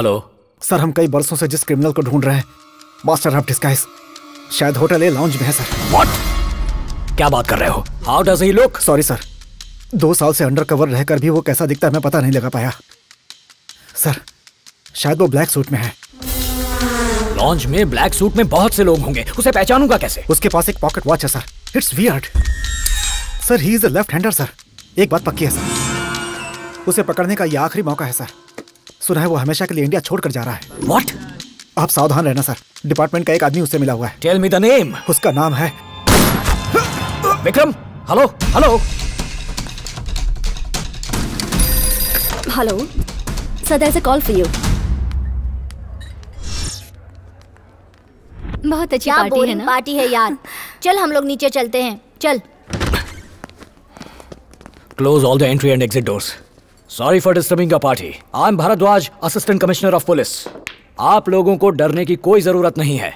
Hello sir, हम कई बरसों से जिस क्रिमिनल को ढूंढ रहे हैं मास्टर ऑफ डिस्गाइज शायद होटल ए लॉन्ज में है सर। व्हाट? क्या बात कर रहे हो? How does he look? Sorry sir, 2 साल से अंडरकवर रहकर भी वो कैसा दिखता है मैं पता नहीं लगा पाया सर। शायद वो ब्लैक सूट में है। लॉन्च में ब्लैक सूट में बहुत से लोग होंगे, उसे पहचानूंगा कैसे? उसके पास एक पॉकेट वॉच है sir. It's weird sir, he is a left hander sir. एक बात पक्की है सर, उसे पकड़ने का यह आखिरी मौका है सर। सुना है वो हमेशा के लिए इंडिया छोड़कर जा रहा है। व्हाट? आप सावधान रहना सर, डिपार्टमेंट का एक आदमी उससे मिला हुआ है। Tell me the name. उसका नाम है Vikram. Hello hello hello sir, there is a call for you. बहुत अच्छी पार्टी है ना? पार्टी है यार। चल हम लोग नीचे चलते हैं, चल। Close all the entry and exit doors. Sorry for disturbing your party. I am Bhardwaj, assistant commissioner of police. आप लोगों को डरने की कोई जरूरत नहीं है,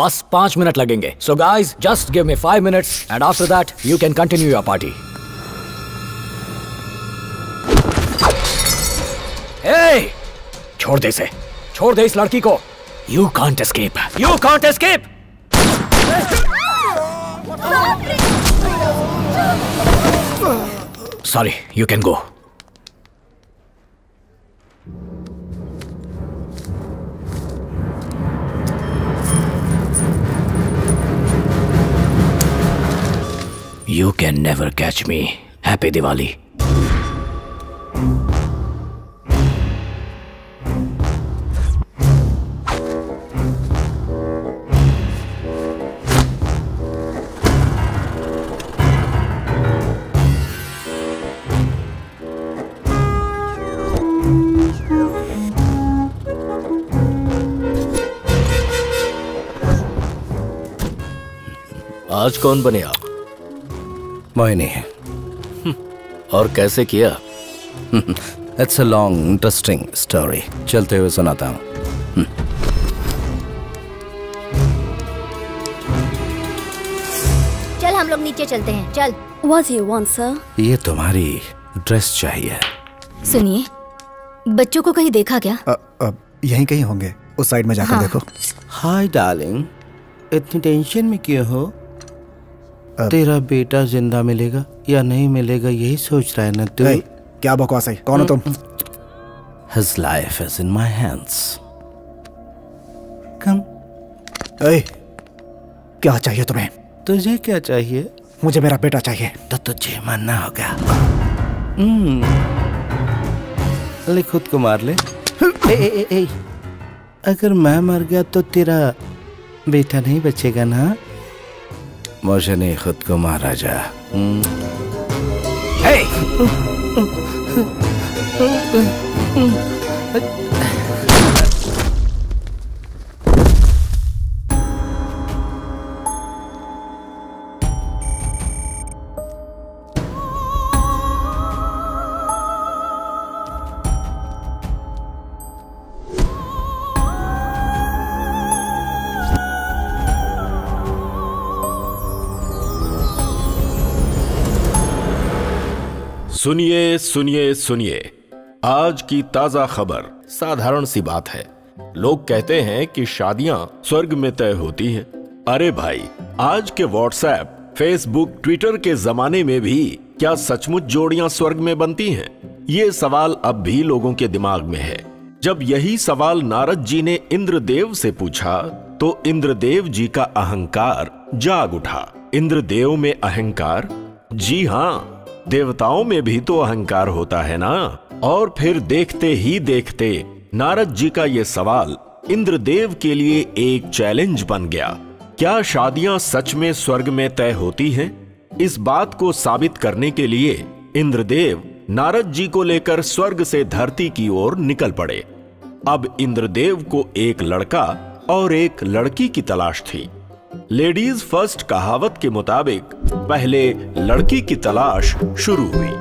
बस 5 मिनट लगेंगे। So guys just give me 5 minutes and after that you can continue your party. Hey! छोड़ दे इसे, छोड़ दे इस लड़की को। You can't escape. You can't escape. Sorry, you can go. You can never catch me. Happy Diwali. आज कौन बने आप? मैंने है। और कैसे किया? It's a long interesting story, चलते हुए सुनाता हूँ। चल हम लोग नीचे चलते हैं, चल। What do you want, sir? ये तुम्हारी ड्रेस चाहिए। सुनिए, बच्चों को कहीं देखा क्या? यहीं कहीं होंगे, उस साइड में जाकर हाँ। देखो। हाय डार्लिंग, इतनी टेंशन में क्यों हो? तेरा बेटा जिंदा मिलेगा या नहीं मिलेगा यही सोच रहा है ना तू? क्या बकवास है? कौन हो तुम? His life is in my hands. कम। क्या चाहिए तुम्हें? तुझे क्या चाहिए? मुझे मेरा बेटा चाहिए। तो तुझे मानना होगा। ले खुद को मार ले। ए, ए, ए, ए। अगर मैं मर गया तो तेरा बेटा नहीं बचेगा ना? मुझे नहीं, खुद को मारा जा। Hey! सुनिए सुनिए सुनिए, आज की ताजा खबर। साधारण सी बात है, लोग कहते हैं कि शादियां स्वर्ग में तय होती हैं। अरे भाई, आज के व्हाट्सएप, फेसबुक, ट्विटर के जमाने में भी क्या सचमुच जोड़ियां स्वर्ग में बनती हैं? ये सवाल अब भी लोगों के दिमाग में है। जब यही सवाल नारद जी ने इंद्रदेव से पूछा तो इंद्रदेव जी का अहंकार जाग उठा। इंद्रदेव में अहंकार? जी हाँ, देवताओं में भी तो अहंकार होता है ना। और फिर देखते ही देखते नारद जी का ये सवाल इंद्रदेव के लिए एक चैलेंज बन गया। क्या शादियां सच में स्वर्ग में तय होती हैं? इस बात को साबित करने के लिए इंद्रदेव नारद जी को लेकर स्वर्ग से धरती की ओर निकल पड़े। अब इंद्रदेव को एक लड़का और एक लड़की की तलाश थी। लेडीज फर्स्ट कहावत के मुताबिक पहले लड़की की तलाश शुरू हुई।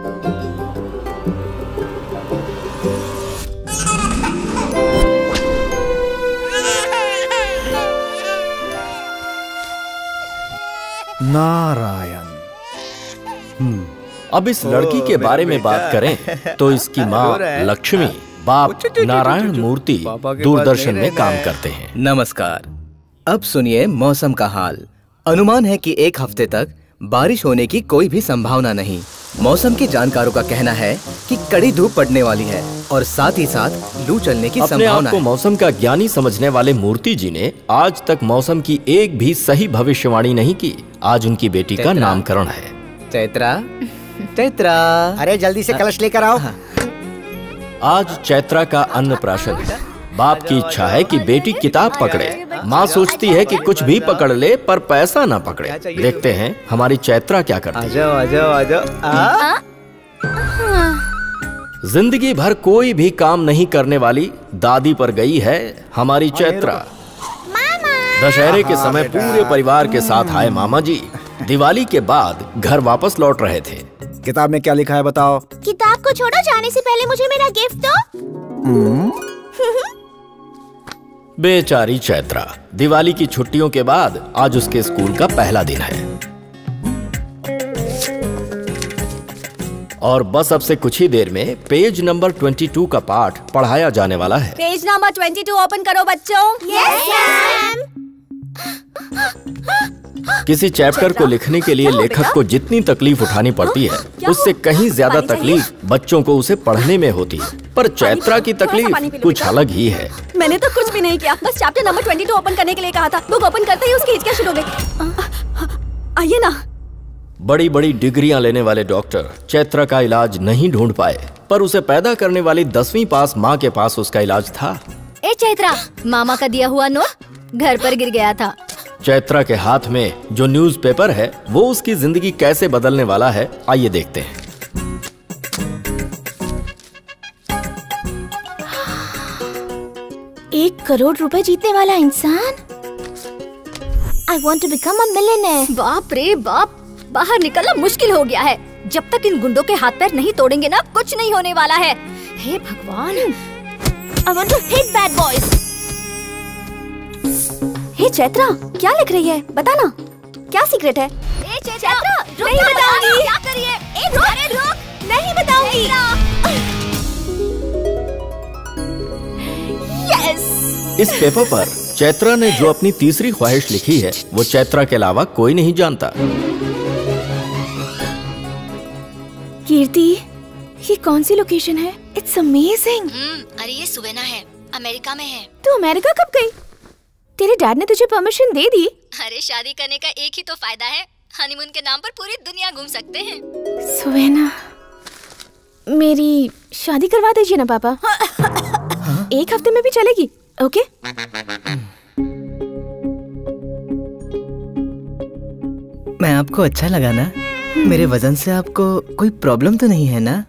नारायण। अब इस लड़की के बारे में बात करें तो इसकी मां लक्ष्मी बाप नारायण मूर्ति दूरदर्शन में काम करते हैं। नमस्कार, अब सुनिए मौसम का हाल। अनुमान है कि एक हफ्ते तक बारिश होने की कोई भी संभावना नहीं। मौसम के जानकारों का कहना है कि कड़ी धूप पड़ने वाली है और साथ ही साथ लू चलने की संभावना है। मौसम का ज्ञानी समझने वाले मूर्ति जी ने आज तक मौसम की एक भी सही भविष्यवाणी नहीं की। आज उनकी बेटी का नामकरण है। चैत्रा, चैत्रा, अरे जल्दी से कलश लेकर आओ। आज चैत्रा का अन्नप्राशन है। बाप की इच्छा है कि बेटी किताब पकड़े। माँ सोचती है कि कुछ भी पकड़ ले पर पैसा ना पकड़े। देखते हैं हमारी चैत्रा क्या करती है। जिंदगी भर कोई भी काम नहीं करने वाली दादी पर गई है हमारी चैत्रा। दशहरे के समय पूरे परिवार के साथ आए मामा जी। दिवाली के बाद घर वापस लौट रहे थे। किताब में क्या लिखा है बताओ। किताब को छोड़ो, जाने से पहले मुझे मेरा गिफ्ट दो। बेचारी चैत्रा, दिवाली की छुट्टियों के बाद आज उसके स्कूल का पहला दिन है और बस अब से कुछ ही देर में पेज नंबर 22 का पाठ पढ़ाया जाने वाला है। पेज नंबर 22 ओपन करो बच्चों। Yes ma'am. किसी चैप्टर को लिखने के लिए लेखक को जितनी तकलीफ उठानी पड़ती है उससे कहीं ज्यादा तकलीफ बच्चों को उसे पढ़ने में होती है। पर चैत्रा की तकलीफ कुछ अलग ही है। मैंने तो कुछ भी नहीं किया, बस चैप्टर नंबर 22 ओपन करने के लिए कहा था। बुक ओपन करते ही उसकी हिचकियां शुरू हो गई। आइए ना। बड़ी बड़ी डिग्रियां लेने वाले डॉक्टर चैत्रा का इलाज नहीं ढूंढ पाए, पर उसे पैदा करने वाली 10वीं पास माँ के पास उसका इलाज था। ए चैत्रा, मामा का दिया हुआ नोट घर पर गिर गया था। चैत्रा के हाथ में जो न्यूज़पेपर है वो उसकी जिंदगी कैसे बदलने वाला है, आइए देखते हैं। ₹1 करोड़ जीतने वाला इंसान। I want to become a millionaire। बाप रे बाप, बाहर निकलना मुश्किल हो गया है। जब तक इन गुंडों के हाथ पैर नहीं तोड़ेंगे ना, कुछ नहीं होने वाला है। हे भगवान। I want to hit bad boys। हे चैत्रा, क्या लिख रही है बताना, क्या सीक्रेट है? ए चैत्रा, नहीं बताऊंगी। क्या करिए? अरे रुक, नहीं बताऊंगी। इस पेपर पर चैत्रा ने जो अपनी तीसरी ख्वाहिश लिखी है वो चैत्रा के अलावा कोई नहीं जानता। कीर्ति, ये कौन सी लोकेशन है? It's amazing. अरे ये सुवेना है, अमेरिका में है। तू अमेरिका कब गई? तेरे डैड ने तुझे परमिशन दे दी? अरे शादी करने का एक ही तो फायदा है, हनीमून के नाम पर पूरी दुनिया घूम सकते हैं। सुवेना, मेरी शादी करवा दीजिए ना पापा। एक हफ्ते में भी चलेगी। ओके? मैं आपको अच्छा लगा ना? मेरे वजन से आपको कोई प्रॉब्लम तो नहीं है ना?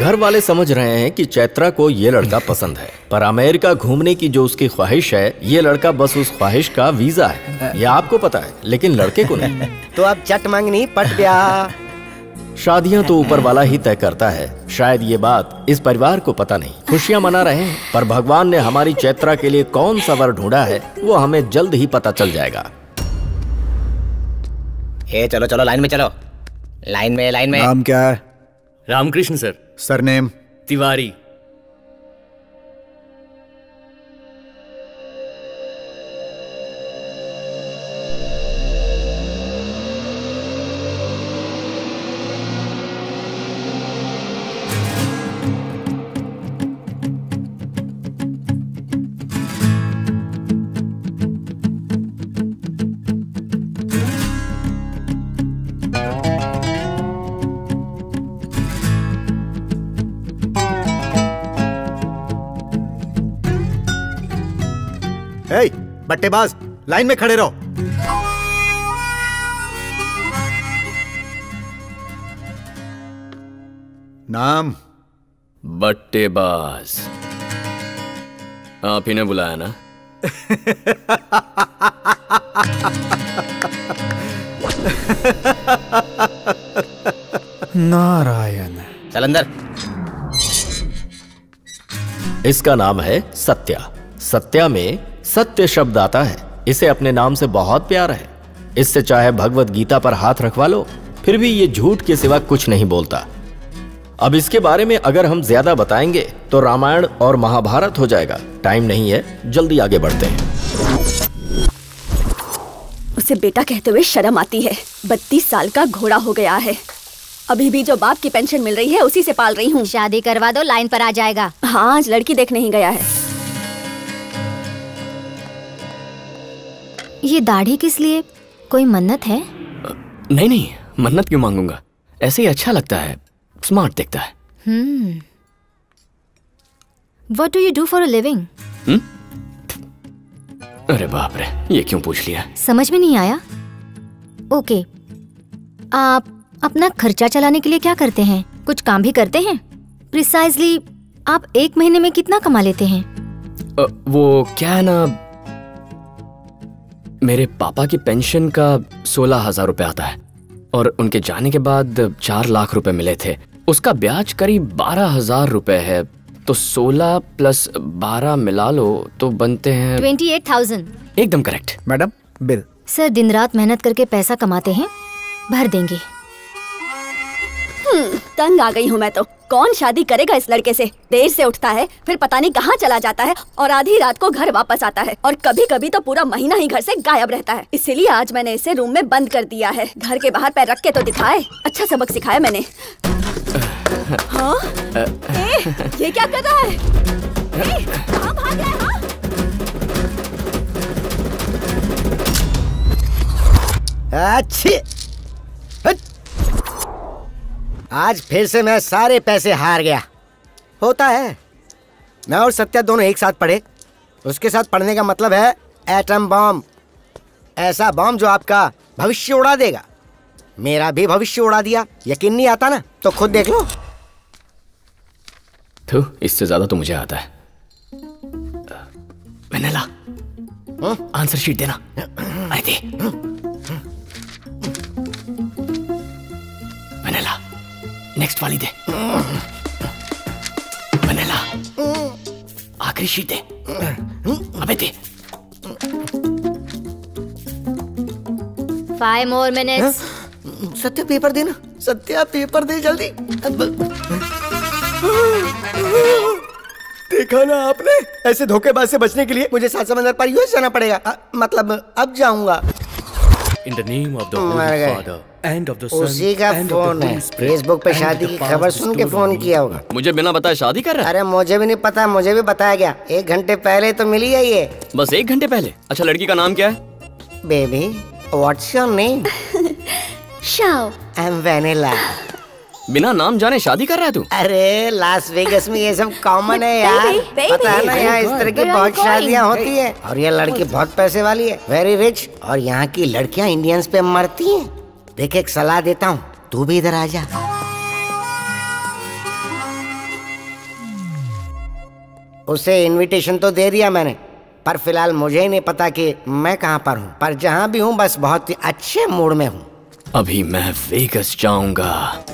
घर वाले समझ रहे हैं कि चैत्रा को ये लड़का पसंद है, पर अमेरिका घूमने की जो उसकी ख्वाहिश है, ये लड़का बस उस ख्वाहिश का वीजा है। यह आपको पता है, लेकिन लड़के को नहीं। तो आप चट मांगनी पट ब्याह। शादियां तो ऊपर वाला ही तय करता है। शायद ये बात इस परिवार को पता नहीं। खुशियां मना रहे हैं, पर भगवान ने हमारी चैत्रा के लिए कौन सा वर ढूंढा है वो हमें जल्द ही पता चल जाएगा। हे चलो चलो, लाइन में चलो, लाइन में, लाइन में। नाम क्या है? रामकृष्ण सर। सरनेम? तिवारी। बट्टेबाज, लाइन में खड़े रहो। नाम? बट्टेबाज। आप ही ने बुलाया ना? नारायण। चल अंदर। इसका नाम है सत्या। सत्या में सत्य शब्द आता है। इसे अपने नाम से बहुत प्यार है। इससे चाहे भगवत गीता पर हाथ रखवा लो, फिर भी ये झूठ के सिवा कुछ नहीं बोलता। अब इसके बारे में अगर हम ज्यादा बताएंगे तो रामायण और महाभारत हो जाएगा। टाइम नहीं है, जल्दी आगे बढ़ते हैं। उसे बेटा कहते हुए शर्म आती है। 32 साल का घोड़ा हो गया है। अभी भी जो बाप की पेंशन मिल रही है उसी से पाल रही हूँ। शादी करवा दो, लाइन पर आ जाएगा। हाँ, आज लड़की देखने ही गया है। ये दाढ़ी किस लिए? कोई मन्नत है? नहीं नहीं, मन्नत क्यों मांगूंगा। ऐसे ही अच्छा लगता है, स्मार्ट दिखता है। What do you do for a living? अरे बाप रे, ये क्यों पूछ लिया? समझ में नहीं आया। ओके, आप अपना खर्चा चलाने के लिए क्या करते हैं? कुछ काम भी करते हैं? प्रिसाइजली आप एक महीने में कितना कमा लेते हैं? वो क्या है ना, मेरे पापा की पेंशन का 16,000 रुपए आता है और उनके जाने के बाद 4 लाख रुपए मिले थे। उसका ब्याज करीब 12,000 रुपए है, तो 16 + 12 मिला लो तो बनते हैं 28,000। एकदम करेक्ट। Madam bill. सर दिन रात मेहनत करके पैसा कमाते हैं, भर देंगे। तंग आ गई हूँ मैं तो। कौन शादी करेगा इस लड़के से? देर से उठता है, फिर पता नहीं कहाँ चला जाता है और आधी रात को घर वापस आता है और कभी कभी तो पूरा महीना ही घर से गायब रहता है। इसीलिए आज मैंने इसे रूम में बंद कर दिया है। घर के बाहर पैर रख के तो दिखाए। अच्छा सबक सिखाया मैंने। हाँ? ये क्या कर रहा है? कहाँ भाग गया? हाँ? आज फिर से मैं सारे पैसे हार गया। होता है। मैं और सत्या दोनों एक साथ पढ़े। उसके साथ पढ़ने का मतलब है एटम बम। ऐसा बम जो आपका भविष्य उड़ा देगा। मेरा भी भविष्य उड़ा दिया। यकीन नहीं आता ना, तो खुद देख लो। तो इससे ज्यादा तो मुझे आता है। वेनेला, आंसर शीट देना। आई दे। वेनेला, नेक्स्ट वाली दे। वनेला, आखिरी शीट दे। अबे दे। 5 more minutes। सत्या पेपर देना। सत्या पेपर दे जल्दी। देखा ना आपने, ऐसे धोखेबाज से बचने के लिए मुझे 7 समंदर पर यूएस जाना पड़ेगा। मतलब अब जाऊंगा। In the name of the Holy Father and of the Son and of the Holy Spirit. Facebook पे शादी की खबर सुन के फोन किया होगा। मुझे बिना बताए शादी कर रहा है? अरे मुझे भी नहीं पता, मुझे भी बताया गया। 1 घंटे पहले तो मिली है ये। बस 1 घंटे पहले? अच्छा, लड़की का नाम क्या है? Baby, what's your name? Shao. I'm Vanilla। बिना नाम जाने शादी कर रहा है तू? अरे लास वेगस में ये सब कॉमन है यार। पता है ना, यहाँ इस तरह की बहुत शादियाँ होती है। और ये लड़की बहुत पैसे वाली है, वेरी रिच। और यहाँ की लड़कियाँ इंडियंस पे मरती हैं। देख, एक सलाह देता हूँ, तू भी इधर आ जा। उसे इनविटेशन तो दे दिया मैंने, पर फिलहाल मुझे ही नहीं पता कि मैं कहाँ पर हूँ। पर जहाँ भी हूँ बस बहुत ही अच्छे मूड में हूँ। अभी मैं वेगस जाऊँगा।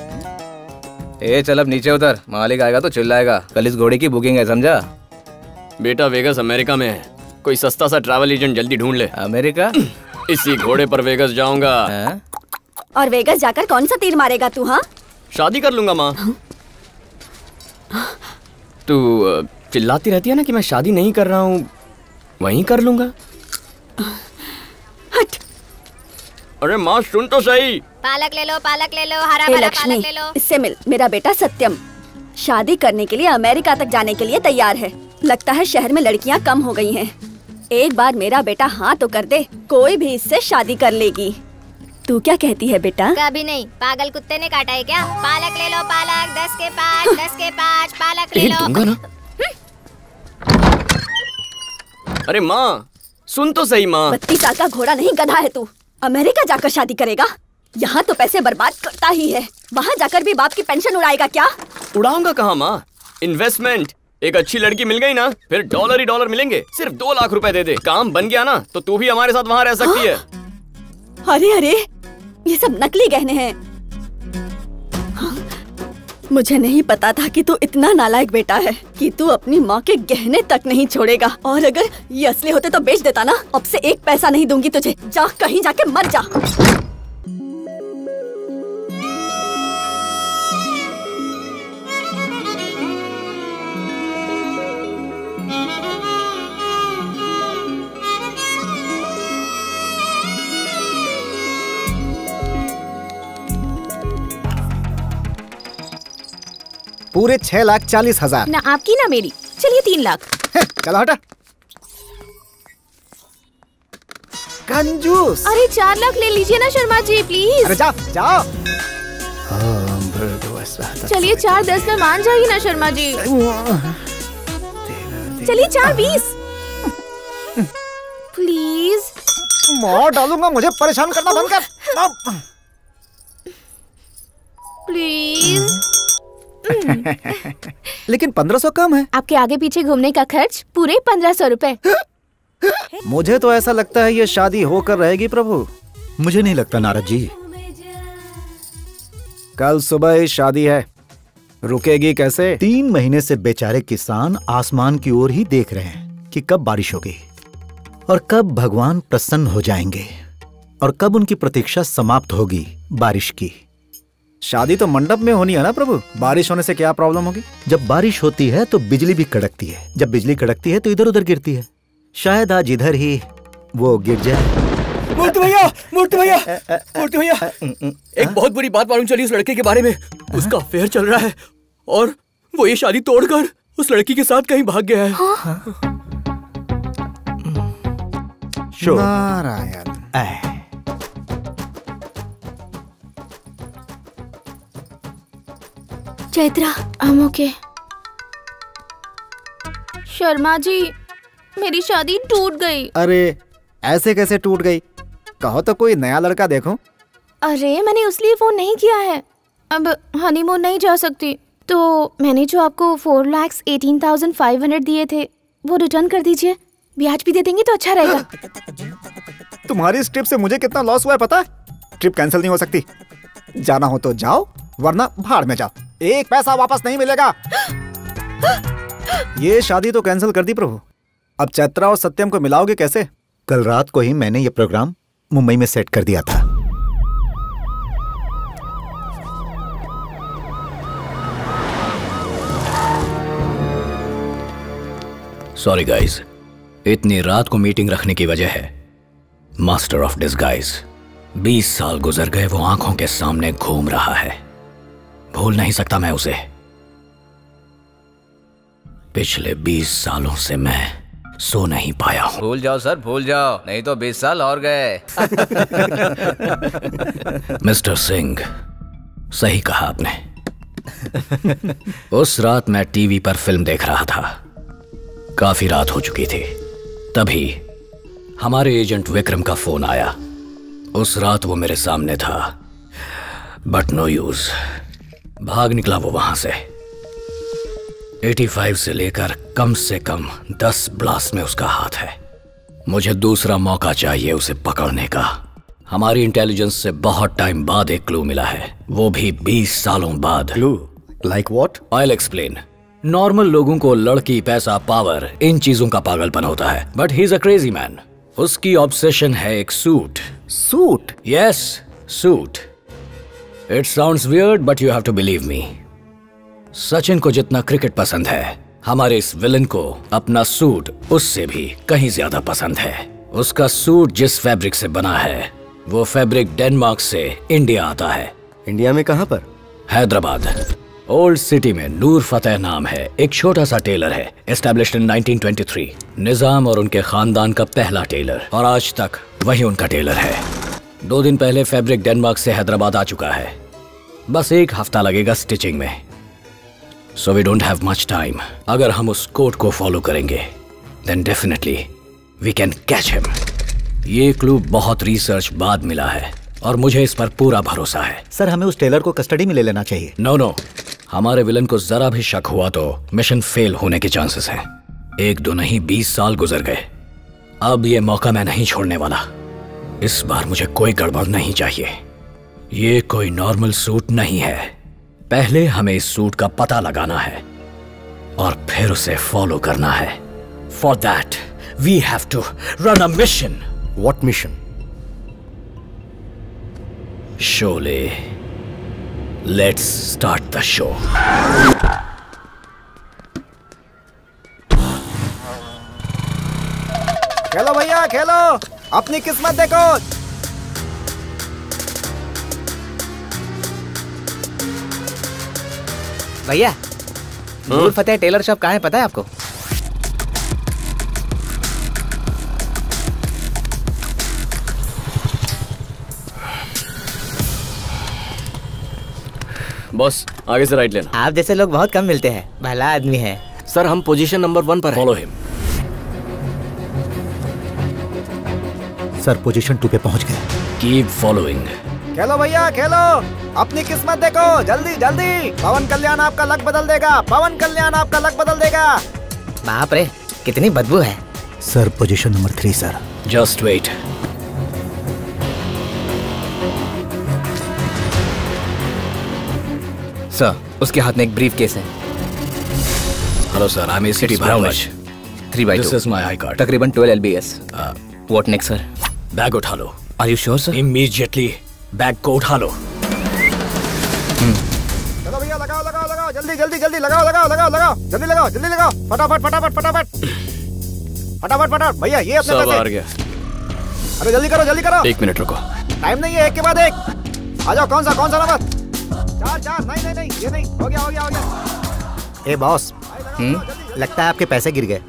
ए चल अब नीचे उतर, मालिक आएगा तो चिल्लाएगा। कल इस घोड़े की बुकिंग है, समझा? बेटा वेगस अमेरिका में है, कोई सस्ता सा ट्रैवल एजेंट जल्दी ढूंढ ले। अमेरिका? इसी घोड़े पर वेगस जाऊंगा। और वेगस जाकर कौन सा तीर मारेगा तू? हाँ, शादी कर लूंगा। माँ तू चिल्लाती रहती है ना कि मैं शादी नहीं कर रहा हूँ, वहीं कर लूंगा। हट। अरे माँ सुन तो सही। पालक ले लो, पालक ले लो, हरा भरा पालक ले लो। इससे मिल। मेरा बेटा सत्यम शादी करने के लिए अमेरिका तक जाने के लिए तैयार है। लगता है शहर में लड़कियां कम हो गई हैं। एक बार मेरा बेटा हाँ तो कर दे, कोई भी इससे शादी कर लेगी। तू क्या कहती है बेटा? कभी नहीं। पागल कुत्ते ने काटा है क्या? पालक ले लो, पालक 10 के 5, 10 के 5, पालक ले लो। अरे माँ सुन तो सही। माँ 32 साल का घोड़ा नहीं, गधा है तू। अमेरिका जाकर शादी करेगा? यहाँ तो पैसे बर्बाद करता ही है, वहाँ जाकर भी बाप की पेंशन उड़ाएगा क्या? उड़ाऊंगा कहाँ माँ, इन्वेस्टमेंट। एक अच्छी लड़की मिल गई ना, फिर डॉलर ही डॉलर मिलेंगे। सिर्फ 2 लाख रुपए दे दे। काम बन गया ना तो तू भी हमारे साथ वहाँ रह सकती है। अरे अरे, ये सब नकली गहने हैं। मुझे नहीं पता था कि तू इतना नालायक बेटा है कि तू अपनी माँ के गहने तक नहीं छोड़ेगा। और अगर ये असली होते तो बेच देता ना। अब से एक पैसा नहीं दूंगी तुझे। जा, कहीं जाके मर जा। पूरे 6,40,000। ना आपकी ना मेरी। चलिए 3 लाख। चलो हटा। कंजूस। अरे 4 लाख ले लीजिए ना शर्मा जी प्लीज। अरे जाओ जाओ। चलिए 4.10 में मान जाइए ना शर्मा जी। चलिए 4.20 प्लीज। मार डालूंगा, मुझे परेशान करना बंद कर प्लीज। लेकिन 1500 कम है। आपके आगे पीछे घूमने का खर्च पूरे 1500 रुपए। मुझे तो ऐसा लगता है ये शादी होकर रहेगी प्रभु। मुझे नहीं लगता नारद जी। कल सुबह ही शादी है, रुकेगी कैसे? 3 महीने से बेचारे किसान आसमान की ओर ही देख रहे हैं कि कब बारिश होगी और कब भगवान प्रसन्न हो जाएंगे और कब उनकी प्रतीक्षा समाप्त होगी बारिश की। शादी तो मंडप में होनी है ना प्रभु। बारिश होने से क्या प्रॉब्लम होगी? जब बारिश होती है तो बिजली भी कड़कती है, जब बिजली कड़कती है तो इधर उधर गिरती है। शायद आज इधर ही वो गिर जाए। मूर्ति भैया, मूर्ति भैया, मूर्ति भैया, एक बहुत बुरी बात मालूम चली उस लड़के के बारे में। उसका अफेयर चल रहा है और वो ये शादी तोड़कर उस लड़की के साथ कहीं भाग गया है। शो नारायण। चैत्रा, हम ओके। शर्मा जी, मेरी शादी टूट गई। अरे ऐसे कैसे टूट गई? कहो तो कोई नया लड़का देखो। अरे मैंने इसलिए फोन नहीं किया है। अब हनीमून नहीं जा सकती, तो मैंने जो आपको 4,18,500 दिए थे वो रिटर्न कर दीजिए। ब्याज भी दे देंगे तो अच्छा रहेगा। तुम्हारी इस ट्रिप से मुझे कितना लॉस हुआ है पता है? ट्रिप कैंसिल नहीं हो सकती। जाना हो तो जाओ, वरना भाड़ में जाओ, एक पैसा वापस नहीं मिलेगा। ये शादी तो कैंसिल कर दी प्रभु। अब चैत्रा और सत्यम को मिलाओगे कैसे? कल रात को ही मैंने ये प्रोग्राम मुंबई में सेट कर दिया था। सॉरी गाइस, इतनी रात को मीटिंग रखने की वजह है। Master of disguise. 20 साल गुजर गए, वो आंखों के सामने घूम रहा है। भूल नहीं सकता मैं उसे। पिछले 20 सालों से मैं सो नहीं पाया हूं। भूल जाओ सर, भूल जाओ, नहीं तो 20 साल और गए। मिस्टर सिंह, सही कहा आपने। उस रात मैं टीवी पर फिल्म देख रहा था। काफी रात हो चुकी थी, तभी हमारे एजेंट विक्रम का फोन आया। उस रात वो मेरे सामने था, बट नो यूज। भाग निकला वो वहां से। 85 से लेकर कम से कम 10 ब्लास्ट में उसका हाथ है। मुझे दूसरा मौका चाहिए उसे पकड़ने का। हमारी इंटेलिजेंस से बहुत टाइम बाद एक क्लू मिला है, वो भी 20 सालों बाद। Clue? Like what? I will explain. Normal लोगों को लड़की, पैसा, पावर, इन चीजों का पागलपन होता है, but he is a crazy man. उसकी ऑब्सेशन है एक suit. Suit? Yes, suit. It sounds weird, but you have to believe me. Sachin को जितना क्रिकेट पसंद है, हमारे इस विलन को अपना सूट उससे भी कहीं ज्यादा पसंद है। उसका सूट जिस फैब्रिक से बना है, वो फैब्रिक डेनमार्क से इंडिया आता है। इंडिया में कहाँ पर? हैदराबाद, ओल्ड सिटी में। नूर फतेह नाम है, एक छोटा सा टेलर है। एस्टेब्लिश्ड इन 1923। निजाम और उनके खानदान का पहला टेलर, और आज तक वही उनका टेलर है। 2 दिन पहले फैब्रिक डेनमार्क से हैदराबाद आ चुका है। बस 1 हफ्ता लगेगा स्टिचिंग में। So we don't have much time. अगर हम उस कोड को फॉलो करेंगे, then definitely we can catch him. ये क्लू बहुत रिसर्च बाद मिला है और मुझे इस पर पूरा भरोसा है। सर, हमें उस टेलर को कस्टडी में ले लेना चाहिए। नो, हमारे विलन को जरा भी शक हुआ तो मिशन फेल होने के चांसेस हैं। 1-2 नहीं, 20 साल गुजर गए। अब ये मौका मैं नहीं छोड़ने वाला। इस बार मुझे कोई गड़बड़ नहीं चाहिए। ये कोई नॉर्मल सूट नहीं है। पहले हमें इस सूट का पता लगाना है और फिर उसे फॉलो करना है। For that we have to run a mission. What mission? Sholay. Let's start the show. खेलो भैया खेलो, अपनी किस्मत देखो। भैया नूर फतेह टेलर शॉप कहाँ है पता है आपको? बॉस आगे से राइट लेना। आप जैसे लोग बहुत कम मिलते हैं, भला आदमी है। सर हम पोजीशन नंबर 1 पर हैं। Follow him. सर पोजीशन 2 पे पहुंच गए। Keep following. खेलो भैया खेलो, अपनी किस्मत देखो, जल्दी जल्दी। पवन कल्याण आपका लक बदल देगा, पवन कल्याण आपका लक बदल देगा। बाप रे कितनी बदबू है। Sir position number 3 sir. Just wait. Sir उसके हाथ में एक ब्रीफ केस है। Hello sir I am ACD Bhardwaj 3/2। This is my I card. तकरीबन 12 LBS. What next sir? Bag उठा लो। Are you sure sir? Immediately bag को उठा लो। चलो भैया लगाओ लगाओ लगाओ, जल्दी जल्दी जल्दी लगाओ लगाओ लगाओ लगाओ, जल्दी लगाओ जल्दी लगाओ, फटाफट फटाफट फटाफट फटाफट फटाफट भैया ये अपने पास आ गया। अरे जल्दी करो जल्दी करो। 1 मिनट रुको, टाइम नहीं है, एक के बाद एक। आ जाओ, कौन सा नंबर? चार। नहीं नहीं नहीं ये नहीं, हो गया। ए बॉस लगता है आपके पैसे गिर गए।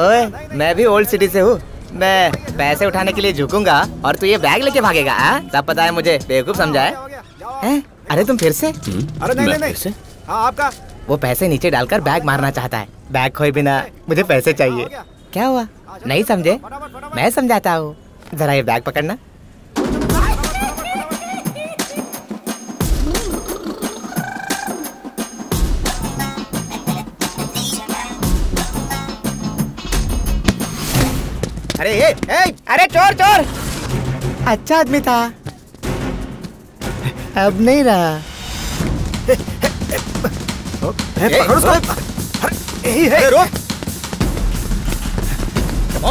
ओए मैं भी ओल्ड सिटी से हूँ, मैं पैसे उठाने के लिए झुकूंगा और तू ये बैग लेके भागेगा? सब पता है मुझे, बेवकूफ समझा है। अरे तुम फिर से? अरे नहीं नहीं नहीं। हाँ आपका वो पैसे नीचे डालकर बैग मारना चाहता है। बैग खोए बिना मुझे पैसे चाहिए। क्या हुआ नहीं समझे? मैं समझाता हूँ, जरा ये बैग पकड़ना। अरे ए, ए, अरे चोर चोर। अच्छा आदमी था, अब नहीं रहा। पकड़ उसको। रुक।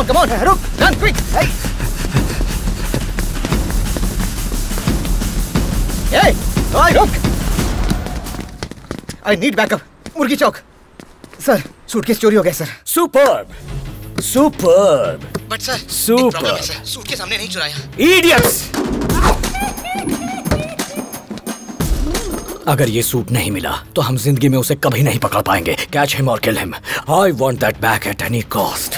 कम ऑन रुक, रन क्विक। रुक। I need backup. Murgi Chowk. Sir suitcase चोरी हो गया sir. Superb. But sir super suit के सामने नहीं चुराया। इडियट्स। अगर ये सूट नहीं मिला तो हम जिंदगी में उसे कभी नहीं पकड़ पाएंगे। कैच हिम और kill him. I want that back at any cost.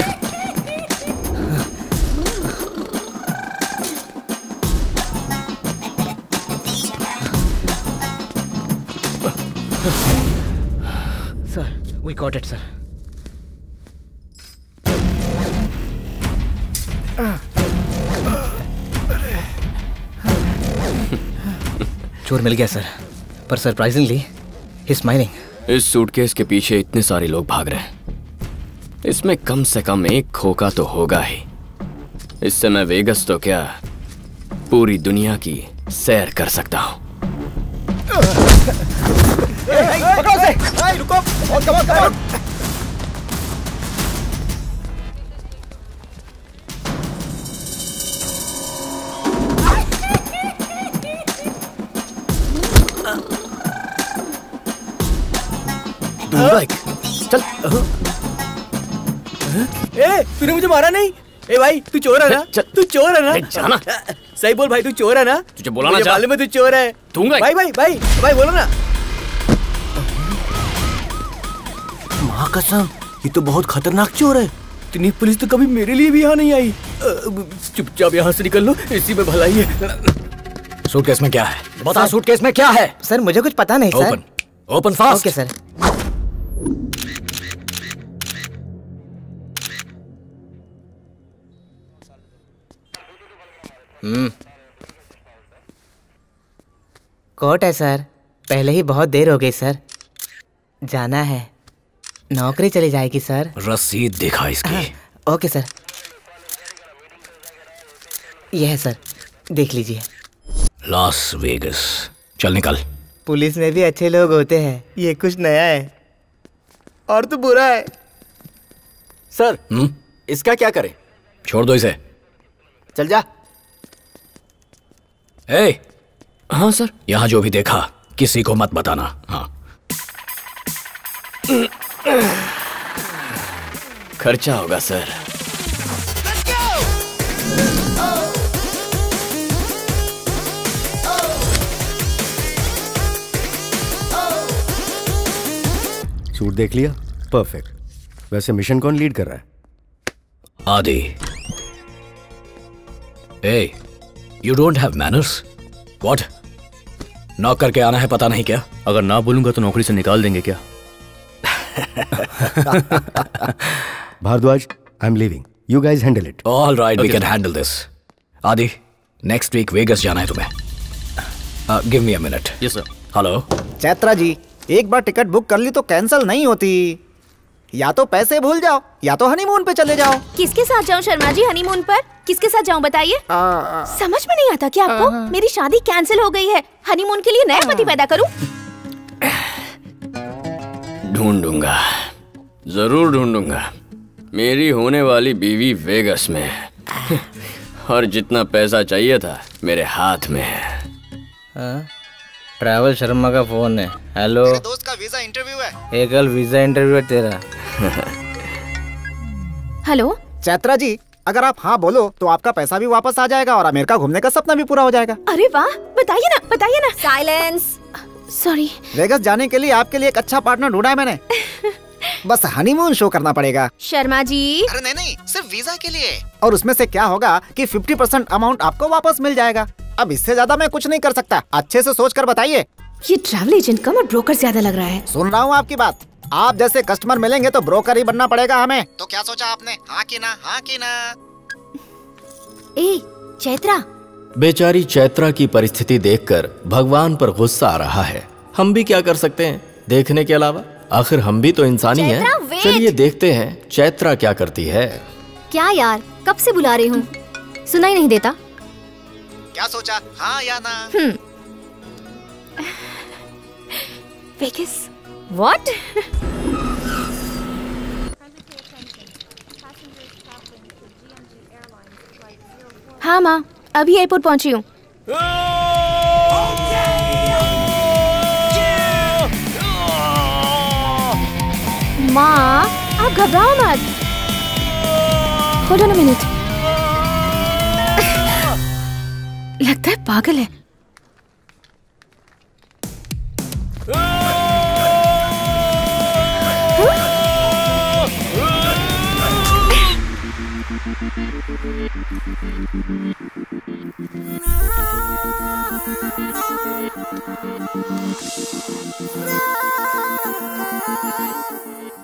Sir we got it sir. चोर मिल गया सर, पर सरप्राइजिंगली ही स्माइलिंग। इस सूटकेस के पीछे इतने सारे लोग भाग रहे हैं, इसमें कम से कम एक खोखा तो होगा ही। इस समय वेगस तो क्या, पूरी दुनिया की सैर कर सकता हूँ। चल। ए तूने मुझे मारा नहीं? ए भाई तू चोर है ना? तू चोर है ना? जाना। सही बोल भाई, तू चोर है ना? तुझे बोला ना, जाले में तू चोर है। भाई भाई भाई भाई बोलो ना। माँ कसम ये तो बहुत खतरनाक चोर है। इतनी पुलिस तो कभी मेरे लिए भी यहाँ नहीं आई। चुपचाप यहाँ से निकल लो, इसी में भलाई है। सूटकेस में क्या है बता, सूटकेस में क्या है? सर मुझे कुछ पता नहीं sir. Open fast. Okay sir. Court है सर, पहले ही बहुत देर हो गई सर। जाना है, नौकरी चली जाएगी सर। रसीद दिखा इसकी। ओके सर यह है सर, देख लीजिए। Las Vegas. चल निकल। पुलिस में भी अच्छे लोग होते हैं, ये कुछ नया है। और तो बुरा है सर। इसका क्या करें? छोड़ दो इसे, चल जा। ए, हाँ सर। यहाँ जो भी देखा किसी को मत बताना। हाँ खर्चा होगा सर। सूट देख लिया? परफेक्ट। वैसे मिशन कौन लीड कर रहा है? आदि। ए, you don't have manners. What? Knock करके आना है पता नहीं क्या? अगर ना बोलूंगा तो नौकरी से निकाल देंगे क्या? Bhardwaj, I am leaving. You guys handle it. All right, we can handle this. Adi, next week Vegas जाना है तुम्हें। Give me a minute. Yes sir. Hello Chaitra ji, एक बार टिकट बुक कर ली तो कैंसिल नहीं होती। या तो पैसे भूल जाओ या तो हनीमून पे चले जाओ। किसके साथ जाऊं शर्मा जी? हनीमून पर किसके साथ जाऊं बताइए? समझ में नहीं आता क्या आपको? मेरी शादी कैंसिल हो गई है, हनीमून के लिए नया पति पैदा करूं? ढूंढूंगा, जरूर ढूंढूंगा। मेरी होने वाली बीवी वेगस में है और जितना पैसा चाहिए था मेरे हाथ में है। ट्रैवल शर्मा का फोन है। हेलो, मेरे दोस्त का वीजा इंटरव्यू है। एकल वीजा इंटरव्यू है तेरा। हेलो चैत्रा जी, अगर आप हाँ बोलो तो आपका पैसा भी वापस आ जाएगा और अमेरिका घूमने का सपना भी पूरा हो जाएगा। अरे वाह, बताइए ना, बताइए ना। साइलेंस। सॉरी। वेगस जाने के लिए आपके लिए एक अच्छा पार्टनर ढूंढा है मैंने। बस हनीमून शो करना पड़ेगा। शर्मा जी, अरे नहीं नहीं, सिर्फ वीजा के लिए। और उसमें से क्या होगा कि 50% अमाउंट आपको वापस मिल जाएगा। अब इससे ज्यादा मैं कुछ नहीं कर सकता। अच्छे से सोच कर बताइए। ये ट्रैवल एजेंट कम और ब्रोकर ज्यादा लग रहा है। सुन रहा हूँ आपकी बात। आप जैसे कस्टमर मिलेंगे तो ब्रोकर ही बनना पड़ेगा हमें। तो क्या सोचा आपने? हाँ कि ना, हाँ कि ना। ए, चैत्रा। बेचारी चैत्रा की परिस्थिति देखकर भगवान पर गुस्सा आ रहा है। हम भी क्या कर सकते हैं देखने के अलावा? आखिर हम भी तो इंसान ही हैं। चलिए देखते हैं चैत्रा क्या करती है। क्या यार, कब से बुला रही हूँ, सुनाई नहीं देता। क्या सोचा, हाँ या ना? वेगस। व्हाट? हाँ माँ, अभी एयरपोर्ट पहुंची हूँ। माँ, आप घबराओ मत। Hold on a minute. लगता है पागल है।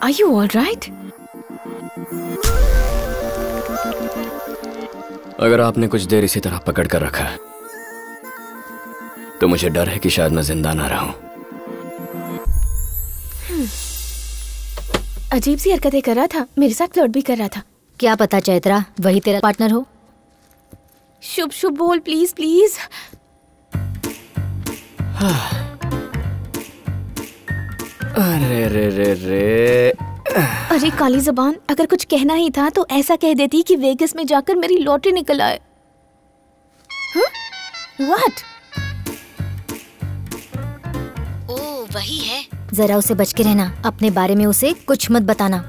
Are you all right? अगर आपने कुछ देर इसी तरह पकड़ कर रखा तो मुझे डर है कि शायद मैं जिंदा ना रहूं। अजीब सी हरकतें कर रहा था, मेरे साथ फ्लर्ट भी कर रहा था। क्या पता चैत्रा, वही तेरा पार्टनर हो। शुभ शुभ बोल प्लीज प्लीज। अरे रे रे रे, अरे काली जबान, अगर कुछ कहना ही था तो ऐसा कह देती कि वेगस में जाकर मेरी लॉटरी निकल आए। व्हाट? ओह, वही है। जरा उसे बच के रहना, अपने बारे में उसे कुछ मत बताना,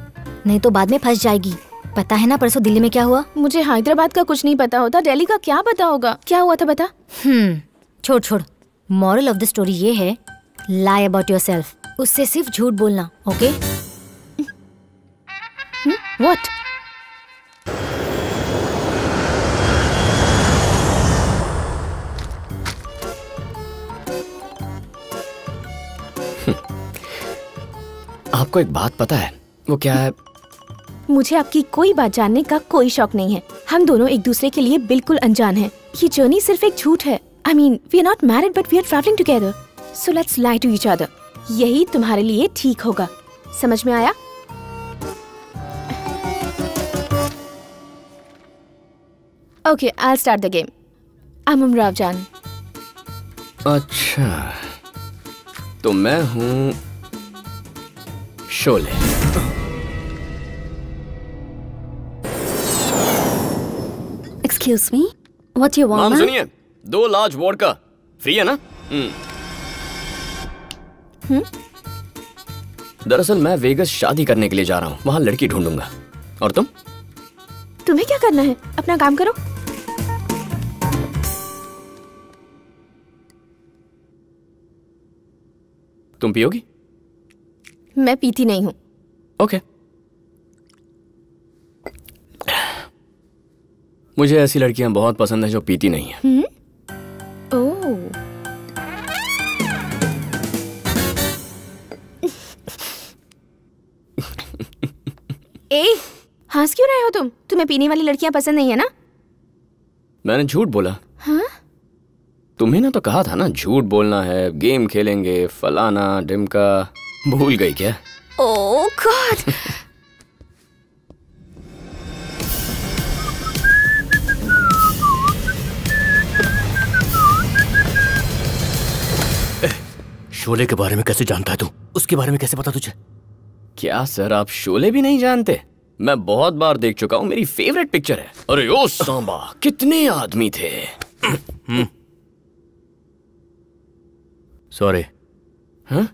नहीं तो बाद में फंस जाएगी। पता है ना परसों दिल्ली में क्या हुआ? मुझे हैदराबाद का कुछ नहीं पता होता, दिल्ली का क्या पता होगा। क्या हुआ था बता। छोड़ छोड़। मॉरल ऑफ द स्टोरी ये है, लाई अबाउट योरसेल्फ, उससे सिर्फ झूठ बोलना। ओके? What? आपको एक बात पता है, वो क्या है? मुझे आपकी कोई बात जानने का कोई शौक नहीं है। हम दोनों एक दूसरे के लिए बिल्कुल अनजान हैं। ये जर्नी सिर्फ एक झूठ है। I mean, we are not married but we are travelling together, so let's lie to each other. यही तुम्हारे लिए ठीक होगा। समझ में आया? Okay, I'll start the game. I'm Umrav Jan. अच्छा, तो मैं हूँ Sholay. Excuse me, what you want? माम सुनिए, 2 लार्ज वोडका, फ्री है ना? दरअसल मैं वेगस शादी करने के लिए जा रहा हूँ, वहाँ लड़की ढूंढूंगा। और तुम्हें क्या करना है? अपना काम करो। तुम पियोगी? मैं पीती नहीं हूँ। ओके। मुझे ऐसी लड़कियां बहुत पसंद है जो पीती नहीं है। ए, हंस क्यों रहे हो तुम? तुम्हें पीने वाली लड़कियां पसंद नहीं है ना? मैंने झूठ बोला? हाँ? तुम्हें ना तो कहा था ना झूठ बोलना है, गेम खेलेंगे, फलाना डिमका। भूल गई क्या? ओह गॉड। शोले के बारे में कैसे जानता है तू? उसके बारे में कैसे पता तुझे? क्या सर आप शोले भी नहीं जानते? मैं बहुत बार देख चुका हूँ, मेरी फेवरेट पिक्चर है। अरे ओ सांबा, कितने आदमी थे। सॉरी। हाँ?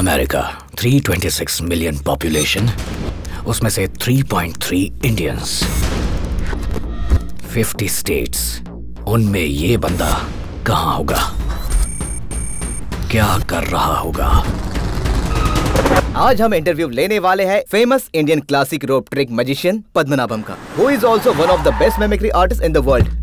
अमेरिका 326 मिलियन पॉपुलेशन, उसमें से 3.3 इंडियंस, 50 स्टेट्स, उनमें ये बंदा कहाँ होगा, क्या कर रहा होगा? आज हम इंटरव्यू लेने वाले हैं famous Indian classic rope trick magician Padmanabham का, who is also one of the best mimicry artist in the world.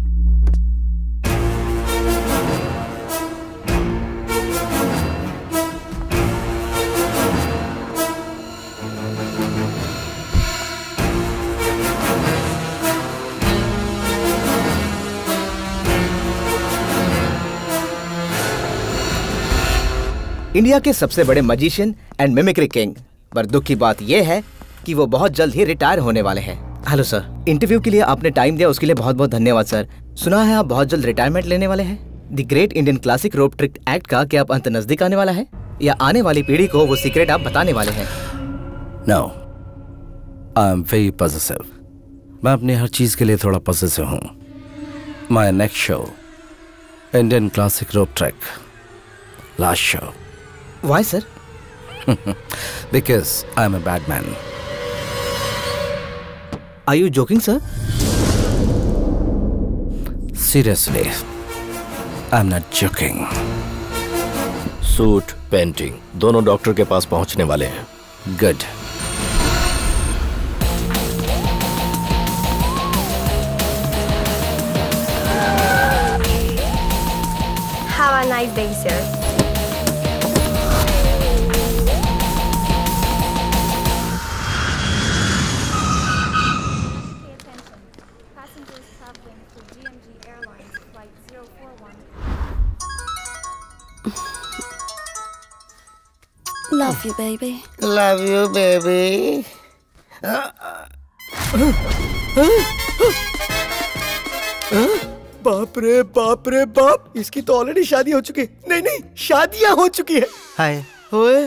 India के सबसे बड़े मैजिशियन एंड मिमिक्री किंग, पर दुख की बात यह है कि वो बहुत जल्द ही रिटायर होने वाले हैं। हेलो सर, इंटरव्यू के लिए आपने टाइम दिया उसके लिए बहुत बहुत धन्यवाद सर। सुना है आप बहुत जल्द रिटायरमेंट लेने वाले हैं। The great Indian classic rope trick act का क्या आप अंत नजदीक आने वाला है, या आने वाली पीढ़ी को वो सीक्रेट आप बताने वाले हैं? No, I am very positive. मैं अपनी हर चीज के लिए थोड़ा पॉजिटिव हूँ। My next show Indian classic rope trick, last show. Why, sir? Because I am a bad man. Are you joking, sir? Seriously, I am not joking. Suit, painting, दोनों doctor के पास पहुंचने वाले हैं। Good. Have a nice day, sir. Love you, baby. Love you, baby. बाप रे बाप रे बाप, इसकी तो ऑलरेडी शादी हो चुकी है। नहीं नहीं, शादियां हो चुकी है। हाय होए,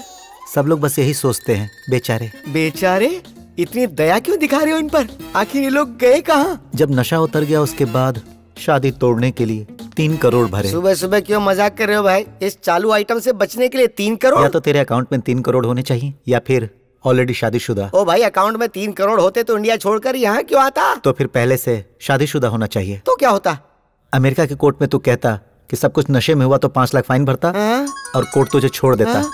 सब लोग बस यही सोचते हैं। बेचारे बेचारे, इतनी दया क्यों दिखा रहे हो इन पर? आखिर ये लोग गए कहाँ? जब नशा उतर गया उसके बाद शादी तोड़ने के लिए 3 करोड़ भरे। सुबह सुबह क्यों मजाक कर रहे हो भाई? इस चालू आइटम से बचने के लिए 3 करोड़? या तो तेरे अकाउंट में 3 करोड़ होने चाहिए, या फिर ऑलरेडी शादीशुदा। ओ भाई, अकाउंट में 3 करोड़ होते तो इंडिया छोड़कर यहाँ क्यों आता? तो फिर पहले से शादीशुदा होना चाहिए। तो क्या होता? अमेरिका के कोर्ट में तू कहता कि सब कुछ नशे में हुआ तो 5 लाख फाइन भरता और कोर्ट तुझे छोड़ देता।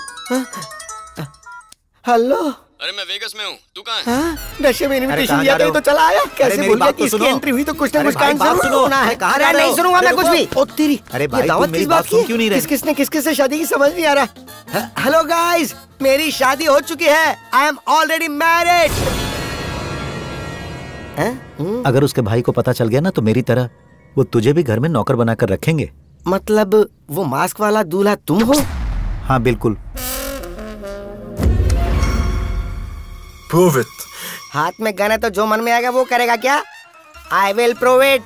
हेलो, अरे मैं वेगस में हूँ, तू कहाँ है? नशे में इनविटेशन दिया तो चला आया। कैसे बोल कि इसकी एंट्री हुई तो कुछ ना कुछ काम जरूर है। अरे नहीं सुनूंगा मैं कुछ भी। ओ तेरी, अरे भाई दावत किस बात की? क्यों नहीं रहे? किसने किसके से शादी की समझ नहीं आ रहा। हेलो गाइस, मेरी शादी हो चुकी है। I am already married. अगर उसके भाई को पता चल गया ना तो मेरी तरह वो तुझे भी घर में नौकर बनाकर रखेंगे। मतलब वो मास्क वाला दूल्हा तुम हो? हाँ बिल्कुल। Prove it. हाथ में गन है तो जो मन में आएगा वो करेगा क्या? I will prove it.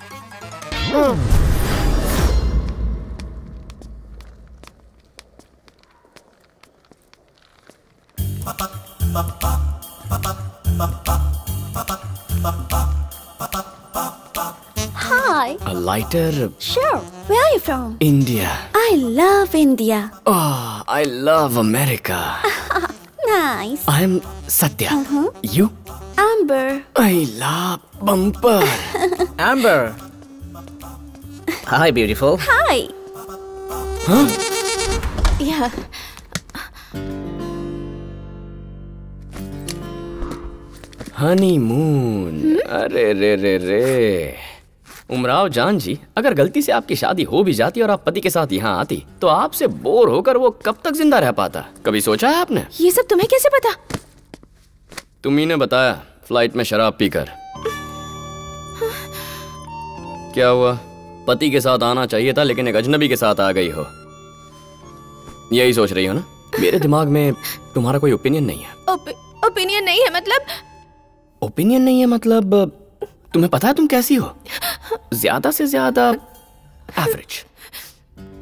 Hi. A lighter? Sure. Where are you from? India. I love India. Oh, I love America. Nice. I'm Satya. You? Amber. Ayla bumper. Amber. Hi, beautiful. Hi. Huh? Yeah. Honeymoon. अरे रे रे रे. उमराव जान जी, अगर गलती से आपकी शादी हो भी जाती और आप पति के साथ यहाँ आती तो आपसे बोर होकर वो कब तक जिंदा रह पाता? कभी सोचा है आपने? ये सब तुम्हें कैसे पता? तुम्ही ने बताया फ्लाइट में शराब पीकर। क्या हुआ? पति के साथ आना चाहिए था लेकिन एक अजनबी के साथ आ गई हो, यही सोच रही हो ना? मेरे दिमाग में तुम्हारा कोई ओपिनियन नहीं है। ओपिनियन नहीं है मतलब? ओपिनियन नहीं है मतलब तुम्हें पता है तुम कैसी हो, ज्यादा से ज्यादा average.